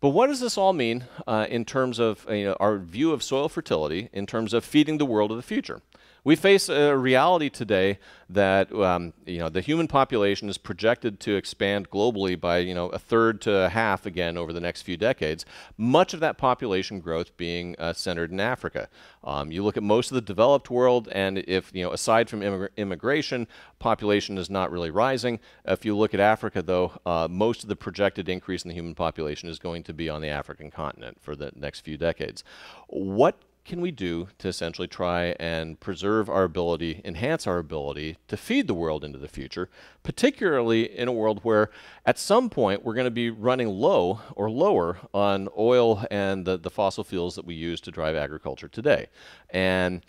but what does this all mean uh, in terms of you know, our view of soil fertility, in terms of feeding the world of the future? We face a reality today that um, you know, the human population is projected to expand globally by you know, a third to a half again over the next few decades, much of that population growth being uh, centered in Africa. Um, you look at most of the developed world, and if, you know, aside from immigra immigration, population is not really rising. If you look at Africa, though, uh, most of the projected increase in the human population is going to be on the African continent for the next few decades. What can we do to essentially try and preserve our ability, enhance our ability to feed the world into the future, particularly in a world where at some point we're going to be running low or lower on oil and the, the fossil fuels that we use to drive agriculture today? And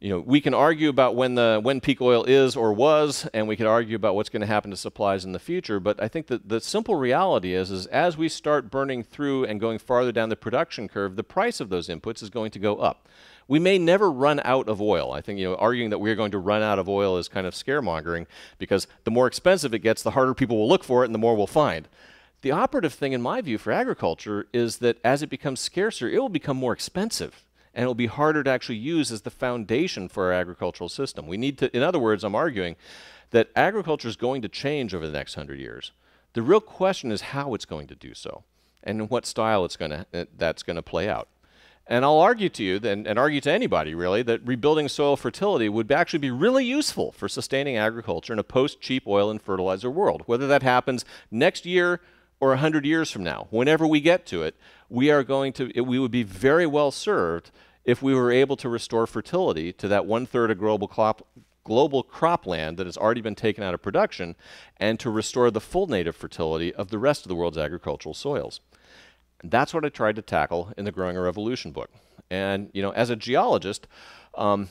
you know, we can argue about when the when peak oil is or was, and we can argue about what's going to happen to supplies in the future, but I think that the simple reality is, is as we start burning through and going farther down the production curve, the price of those inputs is going to go up. We may never run out of oil. I think, you know, arguing that we're going to run out of oil is kind of scaremongering, because the more expensive it gets, the harder people will look for it and the more we'll find. The operative thing, in my view, for agriculture is that as it becomes scarcer, it will become more expensive. and it'll be harder to actually use as the foundation for our agricultural system. We need to, in other words, I'm arguing that agriculture is going to change over the next hundred years. The real question is how it's going to do so, and in what style it's going to, uh, that's going to play out. And I'll argue to you, and, and argue to anybody really, that rebuilding soil fertility would actually be really useful for sustaining agriculture in a post-cheap oil and fertilizer world. Whether that happens next year or one hundred years from now, whenever we get to it, we are going to, it, we would be very well served if we were able to restore fertility to that one-third of global crop, global cropland that has already been taken out of production, and to restore the full native fertility of the rest of the world's agricultural soils. That's what I tried to tackle in the Growing a Revolution book. And, you know, as a geologist, um,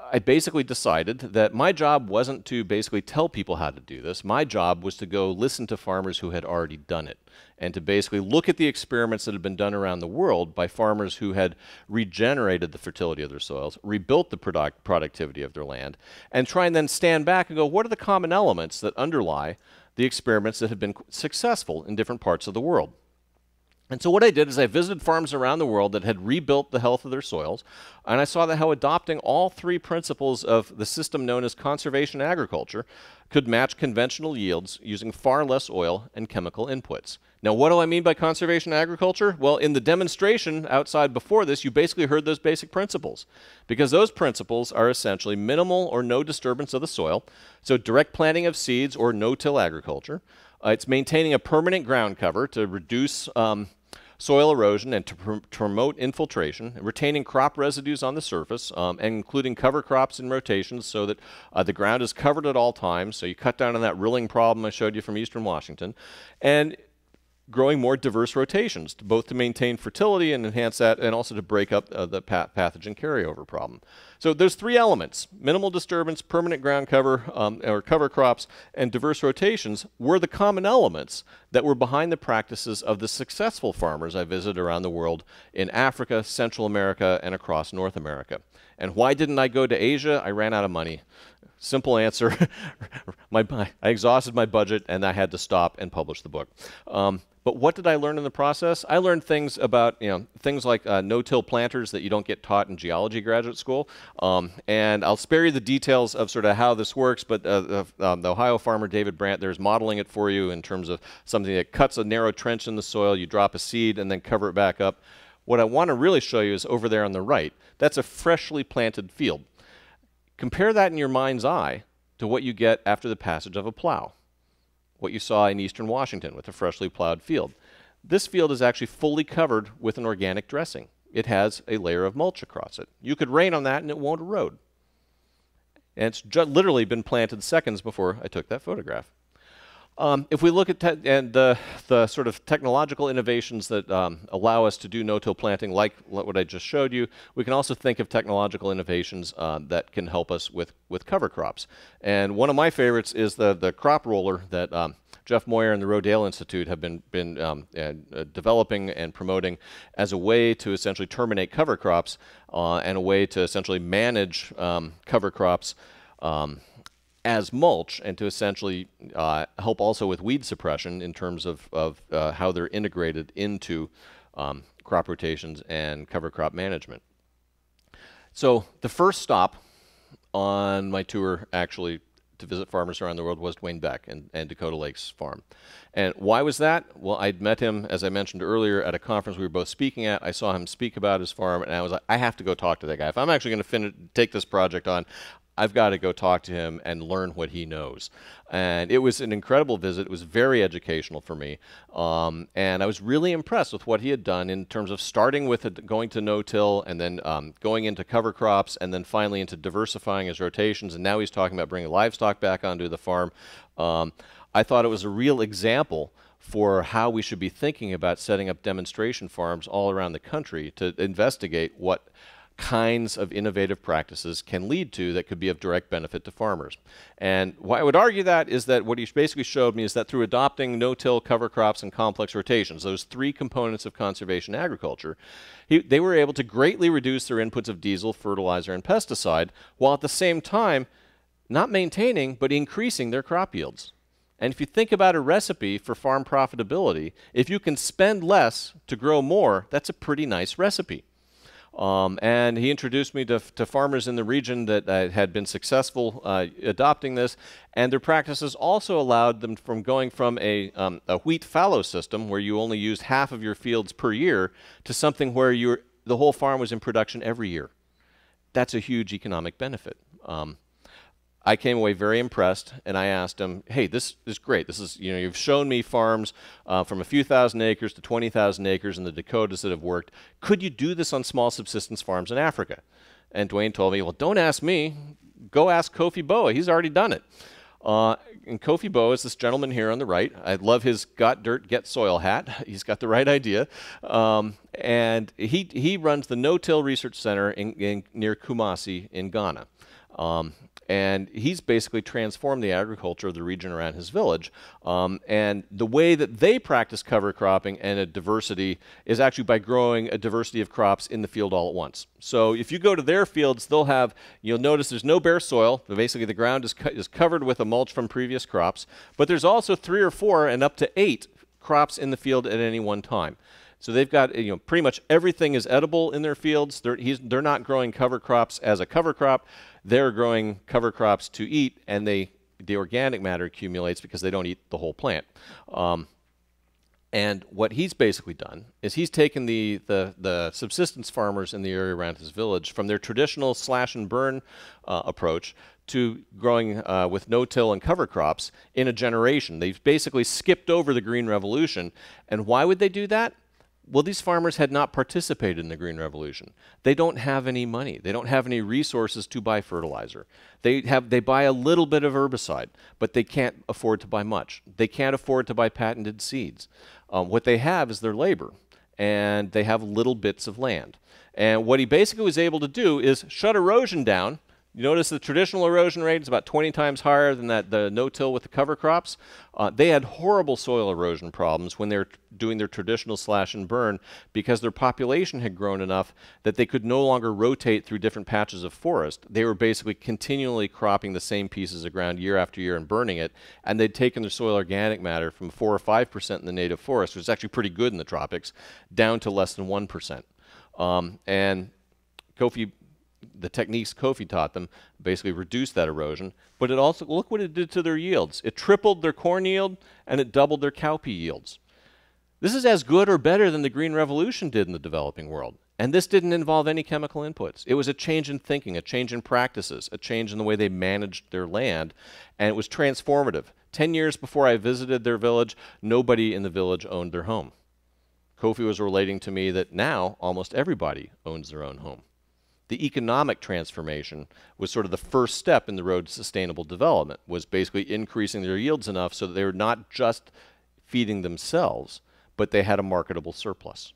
I basically decided that my job wasn't to basically tell people how to do this. My job was to go listen to farmers who had already done it, and to basically look at the experiments that had been done around the world by farmers who had regenerated the fertility of their soils, rebuilt the product productivity of their land, and try and then stand back and go, what are the common elements that underlie the experiments that have been successful in different parts of the world? And so what I did is I visited farms around the world that had rebuilt the health of their soils, and I saw that how adopting all three principles of the system known as conservation agriculture could match conventional yields using far less oil and chemical inputs. Now, what do I mean by conservation agriculture? Well, in the demonstration outside before this, you basically heard those basic principles, because those principles are essentially minimal or no disturbance of the soil, so direct planting of seeds or no-till agriculture. Uh, it's maintaining a permanent ground cover to reduce um, soil erosion and to pr promote infiltration, and retaining crop residues on the surface, um, and including cover crops in rotations so that uh, the ground is covered at all times, so you cut down on that rilling problem I showed you from eastern Washington, and growing more diverse rotations, to both to maintain fertility and enhance that, and also to break up uh, the pa pathogen carryover problem. So there's three elements: minimal disturbance, permanent ground cover, um, or cover crops, and diverse rotations were the common elements that were behind the practices of the successful farmers I visited around the world in Africa, Central America, and across North America. And why didn't I go to Asia? I ran out of money. Simple answer. my, I exhausted my budget, and I had to stop and publish the book. Um, But what did I learn in the process? I learned things about, you know, things like uh, no-till planters that you don't get taught in geology graduate school. Um, and I'll spare you the details of sort of how this works, but uh, uh, um, the Ohio farmer David Brandt, there's modeling it for you in terms of something that cuts a narrow trench in the soil, you drop a seed, and then cover it back up. What I want to really show you is over there on the right. That's a freshly planted field. Compare that in your mind's eye to what you get after the passage of a plow. What you saw in eastern Washington with a freshly plowed field. This field is actually fully covered with an organic dressing. It has a layer of mulch across it. You could rain on that and it won't erode. And it's just literally been planted seconds before I took that photograph. Um, if we look at and the, the sort of technological innovations that um, allow us to do no-till planting, like what I just showed you, we can also think of technological innovations uh, that can help us with, with cover crops. And one of my favorites is the, the crop roller that um, Jeff Moyer and the Rodale Institute have been, been um, and, uh, developing and promoting as a way to essentially terminate cover crops uh, and a way to essentially manage um, cover crops um, as mulch, and to essentially uh, help also with weed suppression in terms of, of uh, how they're integrated into um, crop rotations and cover crop management. So the first stop on my tour actually to visit farmers around the world was Duane Beck and, and Dakota Lake's farm. And why was that? Well, I'd met him, as I mentioned earlier, at a conference we were both speaking at. I saw him speak about his farm, and I was like, I have to go talk to that guy. If I'm actually going to take this project on, I've got to go talk to him and learn what he knows. And it was an incredible visit. It was very educational for me. Um, and I was really impressed with what he had done in terms of starting with a, going to no-till, and then um, going into cover crops, and then finally into diversifying his rotations. And now he's talking about bringing livestock back onto the farm. Um, I thought it was a real example for how we should be thinking about setting up demonstration farms all around the country to investigate what kinds of innovative practices can lead to that could be of direct benefit to farmers. And why I would argue that is that what he basically showed me is that through adopting no-till, cover crops, and complex rotations, those three components of conservation agriculture, he, they were able to greatly reduce their inputs of diesel, fertilizer, and pesticide, while at the same time not maintaining but increasing their crop yields. And if you think about a recipe for farm profitability, if you can spend less to grow more, that's a pretty nice recipe. Um, and he introduced me to, to farmers in the region that uh, had been successful uh, adopting this, and their practices also allowed them from going from a, um, a wheat fallow system where you only used half of your fields per year to something where you're, the whole farm was in production every year. That's a huge economic benefit. Um, I came away very impressed, and I asked him, hey, this is great. This is, you know, you've shown me farms uh, from a few thousand acres to twenty thousand acres in the Dakotas that have worked. Could you do this on small subsistence farms in Africa? And Duane told me, well, don't ask me. Go ask Kofi Boa. He's already done it. Uh, and Kofi Boa is this gentleman here on the right. I love his Got Dirt, Get Soil hat. He's got the right idea. Um, and he, he runs the No-Till Research Center in, in, near Kumasi in Ghana. Um, And he's basically transformed the agriculture of the region around his village. Um, and the way that they practice cover cropping and a diversity is actually by growing a diversity of crops in the field all at once. So if you go to their fields, they'll have, you'll notice there's no bare soil. Basically, the ground is, co is covered with a mulch from previous crops. But there's also three or four and up to eight crops in the field at any one time. So they've got, you know, pretty much everything is edible in their fields. They're, he's, they're not growing cover crops as a cover crop. They're growing cover crops to eat, and they, the organic matter accumulates because they don't eat the whole plant. Um, and what he's basically done is he's taken the, the, the subsistence farmers in the area around his village from their traditional slash and burn uh, approach to growing uh, with no-till and cover crops in a generation. They've basically skipped over the Green Revolution. And why would they do that? Well, these farmers had not participated in the Green Revolution. They don't have any money. They don't have any resources to buy fertilizer. They, have, they buy a little bit of herbicide, but they can't afford to buy much. They can't afford to buy patented seeds. Um, what they have is their labor, and they have little bits of land. And what he basically was able to do is shut erosion down. You notice the traditional erosion rate is about twenty times higher than that the no-till with the cover crops. Uh, they had horrible soil erosion problems when they were doing their traditional slash and burn because their population had grown enough that they could no longer rotate through different patches of forest. They were basically continually cropping the same pieces of ground year after year and burning it, and they'd taken their soil organic matter from four or five percent in the native forest, which is actually pretty good in the tropics, down to less than one percent. Um, and Kofi... The techniques Kofi taught them basically reduced that erosion, but it also, look what it did to their yields. It tripled their corn yield, and it doubled their cowpea yields. This is as good or better than the Green Revolution did in the developing world, and this didn't involve any chemical inputs. It was a change in thinking, a change in practices, a change in the way they managed their land, and it was transformative. Ten years before I visited their village, nobody in the village owned their home. Kofi was relating to me that now almost everybody owns their own home. The economic transformation was sort of the first step in the road to sustainable development, was basically increasing their yields enough so that they were not just feeding themselves, but they had a marketable surplus.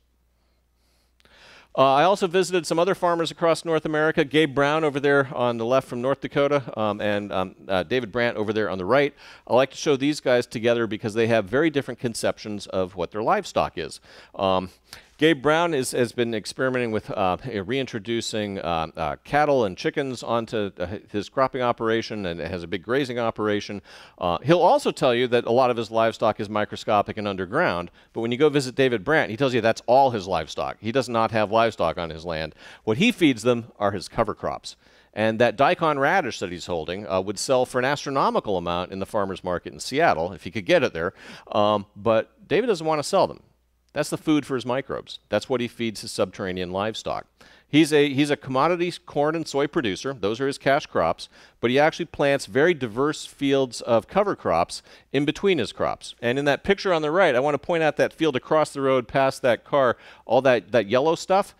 Uh, I also visited some other farmers across North America, Gabe Brown over there on the left from North Dakota, um, and um, uh, David Brandt over there on the right. I like to show these guys together because they have very different conceptions of what their livestock is. Um, Gabe Brown is, has been experimenting with uh, reintroducing uh, uh, cattle and chickens onto uh, his cropping operation and has a big grazing operation. Uh, he'll also tell you that a lot of his livestock is microscopic and underground, but when you go visit David Brandt, he tells you that's all his livestock. He does not have livestock on his land. What he feeds them are his cover crops. And that daikon radish that he's holding uh, would sell for an astronomical amount in the farmer's market in Seattle, if he could get it there, um, but David doesn't want to sell them. That's the food for his microbes. That's what he feeds his subterranean livestock. He's a, he's a commodity corn and soy producer. Those are his cash crops. But he actually plants very diverse fields of cover crops in between his crops. And in that picture on the right, I want to point out that field across the road past that car, all that, that yellow stuff,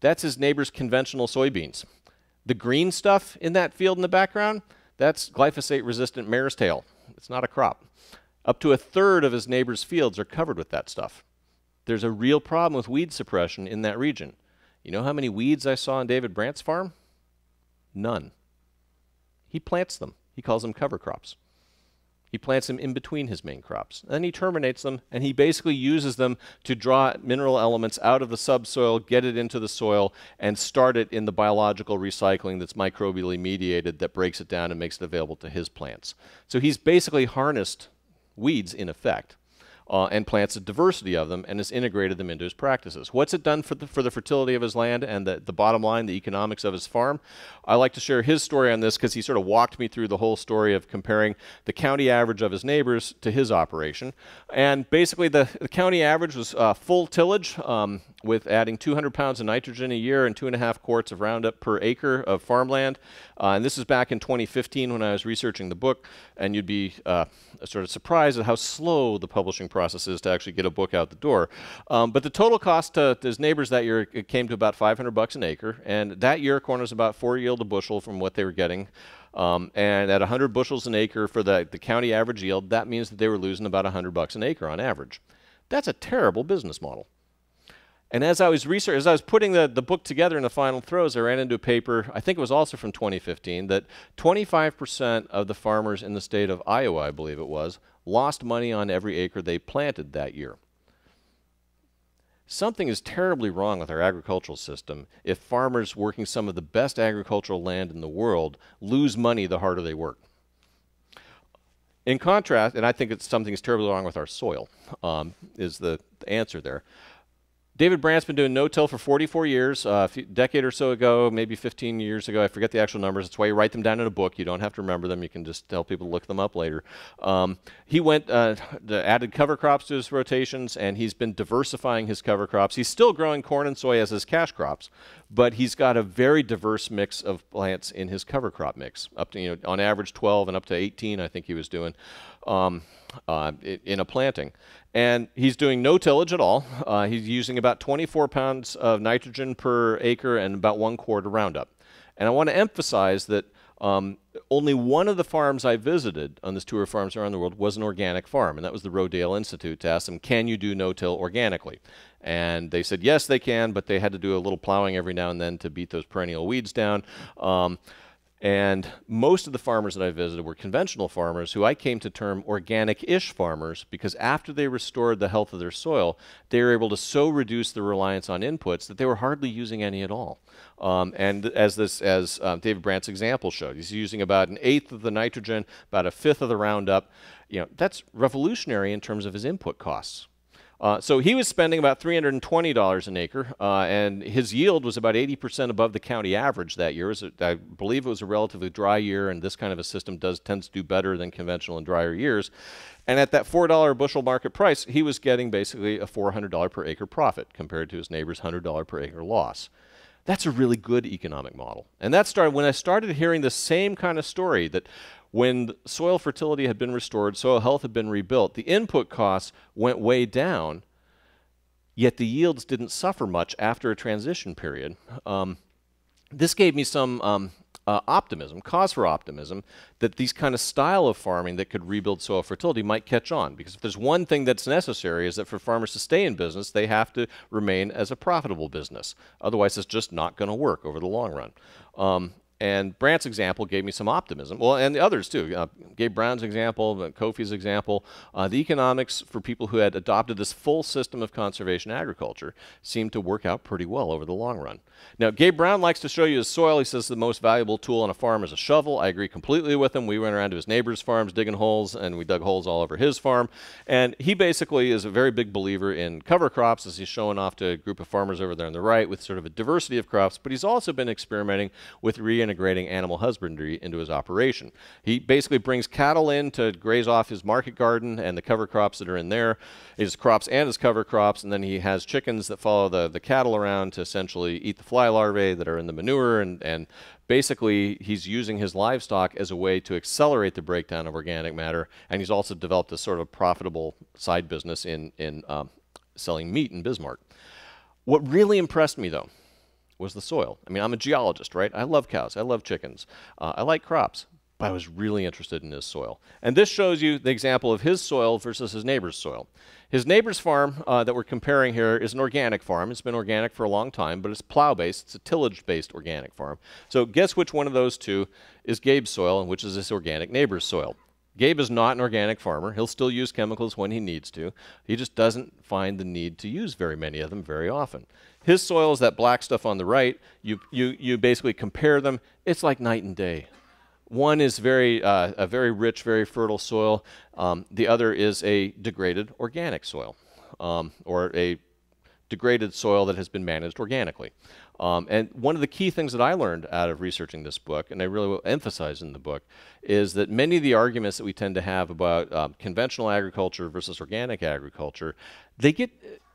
that's his neighbor's conventional soybeans. The green stuff in that field in the background, that's glyphosate-resistant mare's tail. It's not a crop. Up to a third of his neighbor's fields are covered with that stuff. There's a real problem with weed suppression in that region. You know how many weeds I saw on David Brandt's farm? None. He plants them. He calls them cover crops. He plants them in between his main crops. Then he terminates them, and he basically uses them to draw mineral elements out of the subsoil, get it into the soil, and start it in the biological recycling that's microbially mediated that breaks it down and makes it available to his plants. So he's basically harnessed weeds in effect. uh, and plants, a diversity of them, and has integrated them into his practices. What's it done for the, for the fertility of his land and the, the bottom line, the economics of his farm? I like to share his story on this because he sort of walked me through the whole story of comparing the county average of his neighbors to his operation. And basically the, the county average was uh, full tillage um, with adding two hundred pounds of nitrogen a year and two and a half quarts of Roundup per acre of farmland. Uh, and this is back in twenty fifteen when I was researching the book, and you'd be uh, sort of surprised at how slow the publishing process is to actually get a book out the door. Um, but the total cost to, to his neighbors that year, it came to about five hundred bucks an acre, and that year corn was about four yield a bushel from what they were getting. Um, and at one hundred bushels an acre for the, the county average yield, that means that they were losing about one hundred bucks an acre on average. That's a terrible business model. And as I was research, as I was putting the, the book together in the final throws, I ran into a paper, I think it was also from twenty fifteen, that twenty-five percent of the farmers in the state of Iowa, I believe it was, lost money on every acre they planted that year. Something is terribly wrong with our agricultural system if farmers working some of the best agricultural land in the world lose money the harder they work. In contrast, and I think it's something's terribly wrong with our soil, um, is the answer there. David Brandt's been doing no-till for forty-four years, uh, a decade or so ago, maybe fifteen years ago. I forget the actual numbers. That's why you write them down in a book. You don't have to remember them. You can just tell people to look them up later. Um, he went, uh, added cover crops to his rotations, and he's been diversifying his cover crops. He's still growing corn and soy as his cash crops, but he's got a very diverse mix of plants in his cover crop mix, up to, you know, on average twelve and up to eighteen, I think he was doing. Um, Uh, in a planting. And he's doing no tillage at all. Uh, he's using about twenty-four pounds of nitrogen per acre and about one quart of Roundup. And I want to emphasize that um, only one of the farms I visited on this tour of farms around the world was an organic farm, and that was the Rodale Institute, to ask them, can you do no-till organically? And they said, yes, they can, but they had to do a little plowing every now and then to beat those perennial weeds down. Um, And most of the farmers that I visited were conventional farmers who I came to term organic-ish farmers, because after they restored the health of their soil, they were able to so reduce the reliance on inputs that they were hardly using any at all. Um, and as this, as um, David Brandt's example showed, he's using about an eighth of the nitrogen, about a fifth of the Roundup. You know, that's revolutionary in terms of his input costs. Uh, so he was spending about three hundred twenty dollars an acre, uh, and his yield was about eighty percent above the county average that year. It was a, I believe it was a relatively dry year, and this kind of a system does tends to do better than conventional and drier years. And at that four dollar a bushel market price, he was getting basically a four hundred dollars per acre profit compared to his neighbor's one hundred dollars per acre loss. That's a really good economic model. And that started when I started hearing the same kind of story, that when soil fertility had been restored, soil health had been rebuilt, the input costs went way down, yet the yields didn't suffer much after a transition period. Um, this gave me some um, uh, optimism, cause for optimism, that these kind of style of farming that could rebuild soil fertility might catch on. Because if there's one thing that's necessary, is that for farmers to stay in business, they have to remain as a profitable business. Otherwise, it's just not going to work over the long run. Um, And Brandt's example gave me some optimism. Well, and the others too. Uh, Gabe Brown's example, uh, Kofi's example. Uh, the economics for people who had adopted this full system of conservation agriculture seemed to work out pretty well over the long run. Now, Gabe Brown likes to show you his soil. He says the most valuable tool on a farm is a shovel. I agree completely with him. We went around to his neighbors' farms digging holes, and we dug holes all over his farm. And he basically is a very big believer in cover crops, as he's showing off to a group of farmers over there on the right with sort of a diversity of crops. But he's also been experimenting with reintegrating integrating animal husbandry into his operation. He basically brings cattle in to graze off his market garden and the cover crops that are in there, his crops and his cover crops, and then he has chickens that follow the, the cattle around to essentially eat the fly larvae that are in the manure, and, and basically he's using his livestock as a way to accelerate the breakdown of organic matter, and he's also developed a sort of profitable side business in, in um, selling meat in Bismarck. What really impressed me, though, was the soil. I mean, I'm a geologist, right? I love cows. I love chickens. Uh, I like crops, but I was really interested in his soil. And this shows you the example of his soil versus his neighbor's soil. His neighbor's farm uh, that we're comparing here is an organic farm. It's been organic for a long time, but it's plow-based. It's a tillage-based organic farm. So guess which one of those two is Gabe's soil and which is his organic neighbor's soil. Gabe is not an organic farmer. He'll still use chemicals when he needs to. He just doesn't find the need to use very many of them very often. His soil is that black stuff on the right. You, you, you basically compare them. It's like night and day. One is very, uh, a very rich, very fertile soil. Um, the other is a degraded organic soil, um, or a degraded soil that has been managed organically. Um, and one of the key things that I learned out of researching this book, and I really will emphasize in the book, is that many of the arguments that we tend to have about um, conventional agriculture versus organic agriculture, they get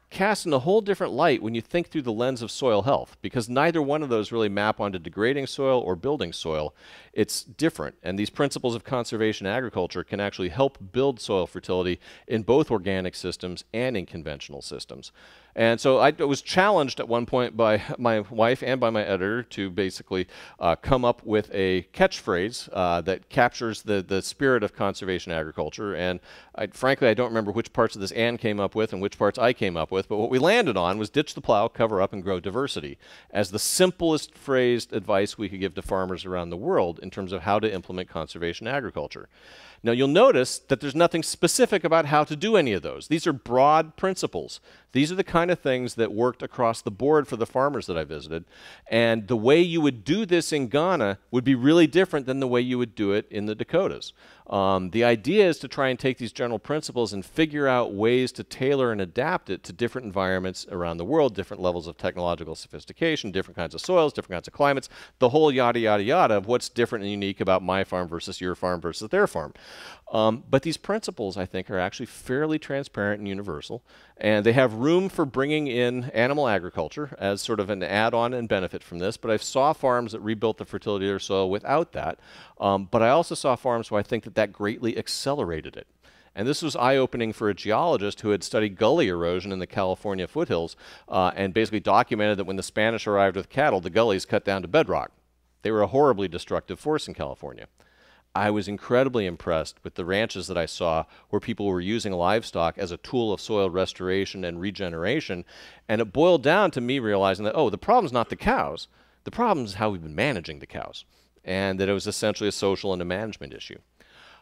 cast in a whole different light when you think through the lens of soil health, because neither one of those really map onto degrading soil or building soil. It's different, and these principles of conservation agriculture can actually help build soil fertility in both organic systems and in conventional systems. And so I was challenged at one point by my wife and by my editor to basically uh, come up with a catchphrase uh, that captures the, the spirit of conservation agriculture. And I, frankly, I don't remember which parts of this Anne came up with and which parts I came up with, but what we landed on was ditch the plow, cover up, and grow diversity as the simplest phrased advice we could give to farmers around the world in terms of how to implement conservation agriculture. Now, you'll notice that there's nothing specific about how to do any of those. These are broad principles. These are the kind of things that worked across the board for the farmers that I visited. And the way you would do this in Ghana would be really different than the way you would do it in the Dakotas. Um, the idea is to try and take these general principles and figure out ways to tailor and adapt it to different environments around the world, different levels of technological sophistication, different kinds of soils, different kinds of climates, the whole yada, yada, yada of what's different and unique about my farm versus your farm versus their farm. Um, but these principles, I think, are actually fairly transparent and universal, and they have room for bringing in animal agriculture as sort of an add-on and benefit from this, but I saw farms that rebuilt the fertility of their soil without that, um, but I also saw farms where I think that that greatly accelerated it. And this was eye-opening for a geologist who had studied gully erosion in the California foothills uh, and basically documented that when the Spanish arrived with cattle, the gullies cut down to bedrock. They were a horribly destructive force in California. I was incredibly impressed with the ranches that I saw where people were using livestock as a tool of soil restoration and regeneration, and it boiled down to me realizing that, oh, the problem's not the cows. The problem is how we've been managing the cows, and that it was essentially a social and a management issue.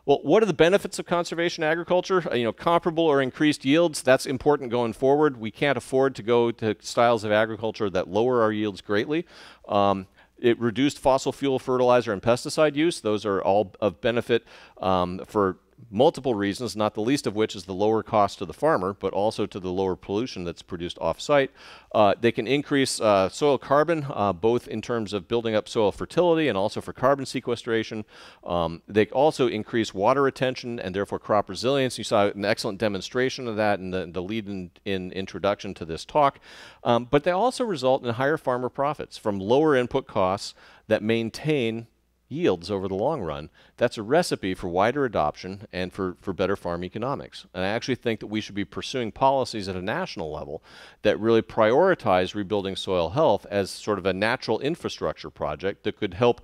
Well, what are the benefits of conservation agriculture? You know, comparable or increased yields, that's important going forward. We can't afford to go to styles of agriculture that lower our yields greatly. Um, It reduced fossil fuel, fertilizer, and pesticide use. Those are all of benefit um, for multiple reasons, not the least of which is the lower cost to the farmer, but also to the lower pollution that's produced off-site. Uh, they can increase uh, soil carbon, uh, both in terms of building up soil fertility and also for carbon sequestration. Um, they also increase water retention and therefore crop resilience. You saw an excellent demonstration of that in the, the lead in, in introduction to this talk. Um, but they also result in higher farmer profits from lower input costs that maintain yields over the long run. That's a recipe for wider adoption and for, for better farm economics. And I actually think that we should be pursuing policies at a national level that really prioritize rebuilding soil health as sort of a natural infrastructure project that could help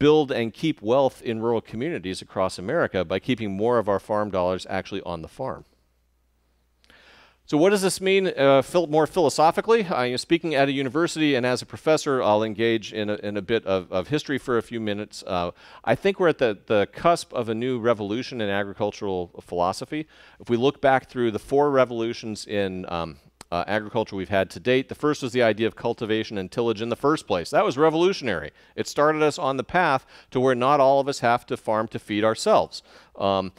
build and keep wealth in rural communities across America by keeping more of our farm dollars actually on the farm. So what does this mean uh, phil more philosophically? I'm speaking at a university, and as a professor, I'll engage in a, in a bit of, of history for a few minutes. Uh, I think we're at the, the cusp of a new revolution in agricultural philosophy. If we look back through the four revolutions in um, uh, agriculture we've had to date, the first was the idea of cultivation and tillage in the first place. That was revolutionary. It started us on the path to where not all of us have to farm to feed ourselves. Um,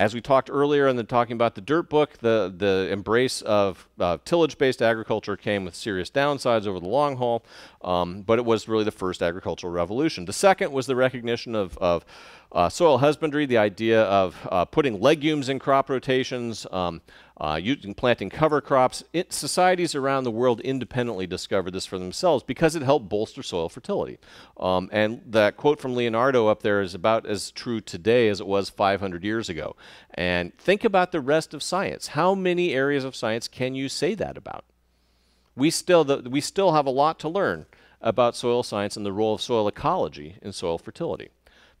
As we talked earlier in the talking about the Dirt book, the, the embrace of uh, tillage-based agriculture came with serious downsides over the long haul, um, but it was really the first agricultural revolution. The second was the recognition of, of uh, soil husbandry, the idea of uh, putting legumes in crop rotations, um, Uh, using planting cover crops. It, societies around the world independently discovered this for themselves because it helped bolster soil fertility. Um, and that quote from Leonardo up there is about as true today as it was five hundred years ago. And think about the rest of science. How many areas of science can you say that about? We still, the, we still have a lot to learn about soil science and the role of soil ecology in soil fertility.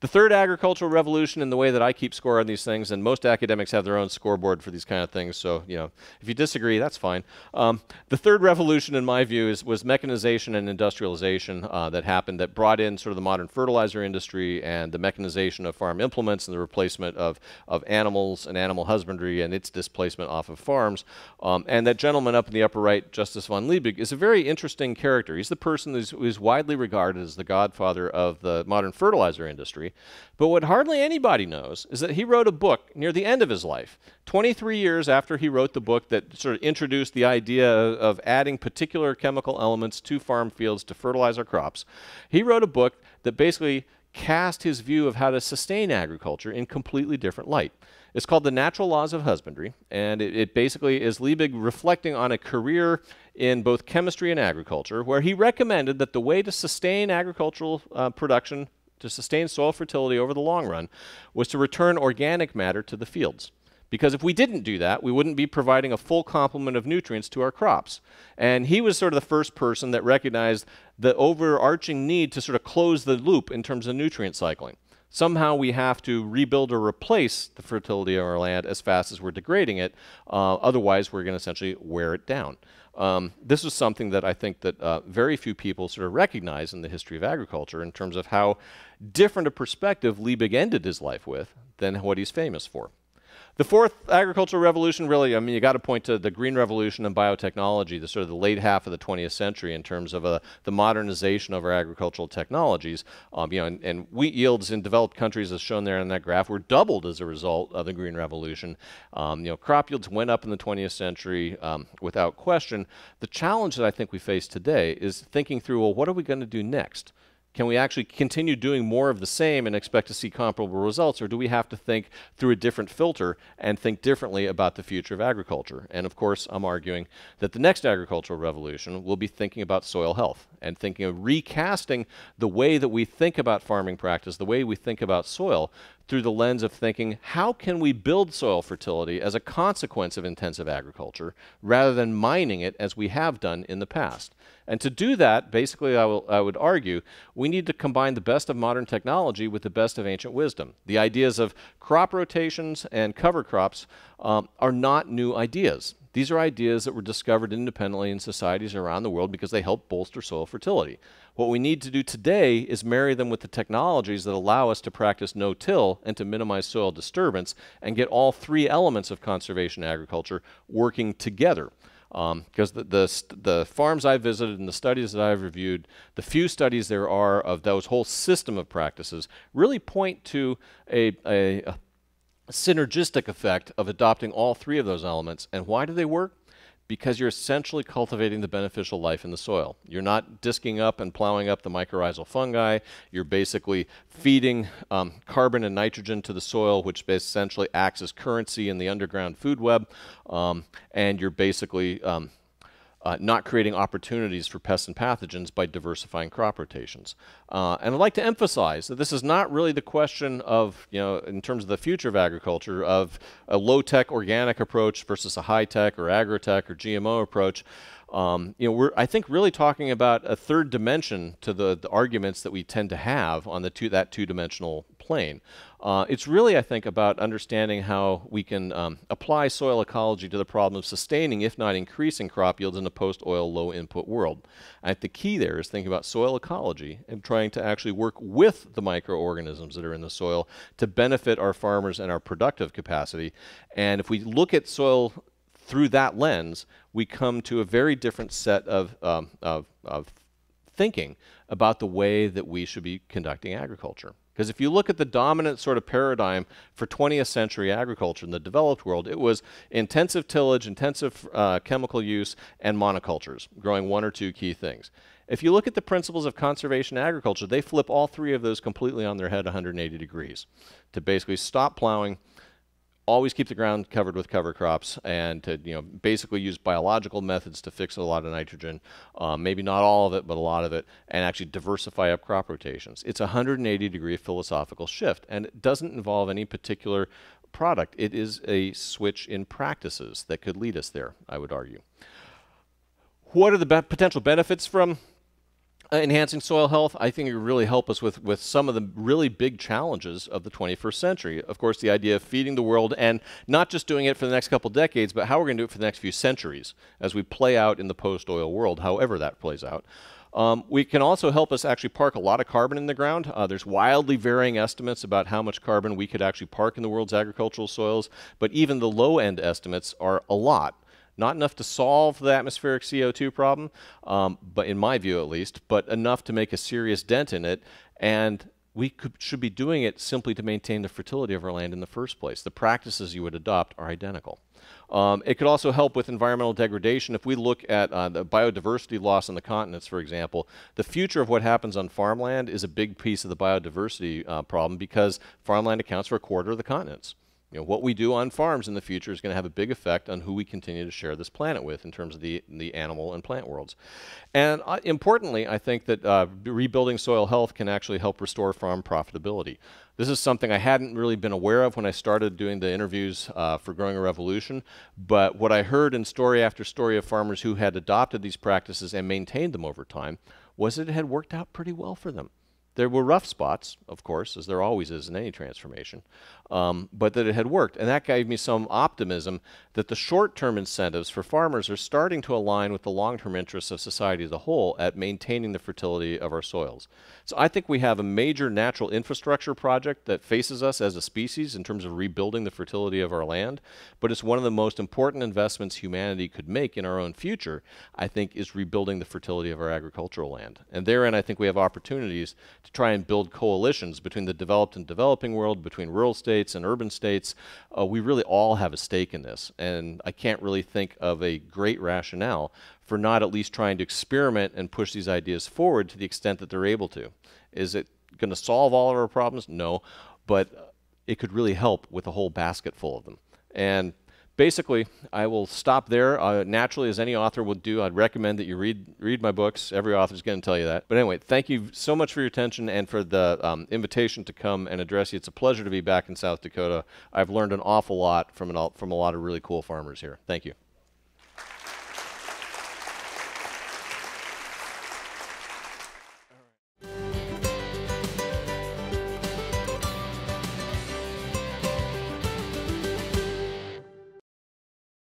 The third agricultural revolution, and the way that I keep score on these things, and most academics have their own scoreboard for these kind of things, so you know, if you disagree, that's fine. Um, the third revolution, in my view, is, was mechanization and industrialization uh, that happened that brought in sort of the modern fertilizer industry and the mechanization of farm implements and the replacement of, of animals and animal husbandry and its displacement off of farms. Um, and that gentleman up in the upper right, Justice von Liebig, is a very interesting character. He's the person who's, who's widely regarded as the godfather of the modern fertilizer industry. history. But what hardly anybody knows is that he wrote a book near the end of his life, twenty-three years after he wrote the book that sort of introduced the idea of adding particular chemical elements to farm fields to fertilize our crops. He wrote a book that basically cast his view of how to sustain agriculture in completely different light. It's called The Natural Laws of Husbandry, and it, it basically is Liebig reflecting on a career in both chemistry and agriculture, where he recommended that the way to sustain agricultural uh, production, to sustain soil fertility over the long run, was to return organic matter to the fields. Because if we didn't do that, we wouldn't be providing a full complement of nutrients to our crops. And he was sort of the first person that recognized the overarching need to sort of close the loop in terms of nutrient cycling. Somehow we have to rebuild or replace the fertility of our land as fast as we're degrading it. Uh, otherwise, we're going to essentially wear it down. Um, this is something that I think that uh, very few people sort of recognize in the history of agriculture in terms of how different a perspective Liebig ended his life with than what he's famous for. The fourth agricultural revolution, really, I mean, you got to point to the Green Revolution and biotechnology, the sort of the late half of the twentieth century in terms of uh, the modernization of our agricultural technologies. Um, you know, and, and wheat yields in developed countries, as shown there in that graph, were doubled as a result of the Green Revolution. Um, you know, crop yields went up in the twentieth century um, without question. The challenge that I think we face today is thinking through, well, what are we going to do next? Can we actually continue doing more of the same and expect to see comparable results, or do we have to think through a different filter and think differently about the future of agriculture? And of course, I'm arguing that the next agricultural revolution will be thinking about soil health and thinking of recasting the way that we think about farming practice, the way we think about soil, through the lens of thinking, how can we build soil fertility as a consequence of intensive agriculture rather than mining it as we have done in the past? And to do that, basically, I, will, I would argue, we need to combine the best of modern technology with the best of ancient wisdom. The ideas of crop rotations and cover crops um, are not new ideas. These are ideas that were discovered independently in societies around the world because they help bolster soil fertility. What we need to do today is marry them with the technologies that allow us to practice no-till and to minimize soil disturbance and get all three elements of conservation agriculture working together. Because um, the, the, the farms I visited and the studies that I've reviewed, the few studies there are of those whole system of practices really point to a, a, a synergistic effect of adopting all three of those elements. And why do they work? Because you're essentially cultivating the beneficial life in the soil. You're not disking up and plowing up the mycorrhizal fungi. You're basically feeding um, carbon and nitrogen to the soil, which essentially acts as currency in the underground food web. Um, and you're basically um, Uh, not creating opportunities for pests and pathogens by diversifying crop rotations. Uh, and I'd like to emphasize that this is not really the question of, you know, in terms of the future of agriculture, of a low-tech organic approach versus a high-tech or agri-tech or G M O approach. Um, you know, we're, I think, really talking about a third dimension to the, the arguments that we tend to have on the two, that two-dimensional plane. Uh, it's really, I think, about understanding how we can um, apply soil ecology to the problem of sustaining, if not increasing, crop yields in a post-oil, low-input world. I think the key there is thinking about soil ecology and trying to actually work with the microorganisms that are in the soil to benefit our farmers and our productive capacity. And if we look at soil through that lens, we come to a very different set of, um, of, of thinking about the way that we should be conducting agriculture. Because if you look at the dominant sort of paradigm for twentieth century agriculture in the developed world, it was intensive tillage, intensive uh, chemical use, and monocultures, growing one or two key things. If you look at the principles of conservation agriculture, they flip all three of those completely on their head one hundred eighty degrees to basically stop plowing, always keep the ground covered with cover crops, and to, you know, basically use biological methods to fix a lot of nitrogen, um, maybe not all of it, but a lot of it, and actually diversify up crop rotations. It's a one hundred eighty degree philosophical shift, and it doesn't involve any particular product. It is a switch in practices that could lead us there, I would argue. What are the be- potential benefits from Uh, enhancing soil health? I think it would really help us with, with some of the really big challenges of the twenty-first century. Of course, the idea of feeding the world and not just doing it for the next couple decades, but how we're going to do it for the next few centuries as we play out in the post-oil world, however that plays out. Um, we can also help us actually park a lot of carbon in the ground. Uh, there's wildly varying estimates about how much carbon we could actually park in the world's agricultural soils, but even the low-end estimates are a lot. Not enough to solve the atmospheric C O two problem, um, but in my view at least, but enough to make a serious dent in it. And we could, should be doing it simply to maintain the fertility of our land in the first place. The practices you would adopt are identical. Um, it could also help with environmental degradation. If we look at uh, the biodiversity loss on the continents, for example, the future of what happens on farmland is a big piece of the biodiversity uh, problem, because farmland accounts for a quarter of the continents. You know, what we do on farms in the future is going to have a big effect on who we continue to share this planet with in terms of the, the animal and plant worlds. And uh, importantly, I think that uh, rebuilding soil health can actually help restore farm profitability. This is something I hadn't really been aware of when I started doing the interviews uh, for Growing a Revolution, but what I heard in story after story of farmers who had adopted these practices and maintained them over time was that it had worked out pretty well for them. There were rough spots, of course, as there always is in any transformation, um, but that it had worked. And that gave me some optimism that the short-term incentives for farmers are starting to align with the long-term interests of society as a whole at maintaining the fertility of our soils. So I think we have a major natural infrastructure project that faces us as a species in terms of rebuilding the fertility of our land, but it's one of the most important investments humanity could make in our own future, I think, is rebuilding the fertility of our agricultural land. And therein, I think we have opportunities to try and build coalitions between the developed and developing world, between rural states and urban states. Uh, we really all have a stake in this, and I can't really think of a great rationale for not at least trying to experiment and push these ideas forward to the extent that they're able to. Is it going to solve all of our problems? No, but it could really help with a whole basket full of them. And basically, I will stop there. Uh, naturally, as any author would do, I'd recommend that you read read my books. Every author's going to tell you that. But anyway, thank you so much for your attention and for the um, invitation to come and address you. It's a pleasure to be back in South Dakota. I've learned an awful lot from, an, from a lot of really cool farmers here. Thank you.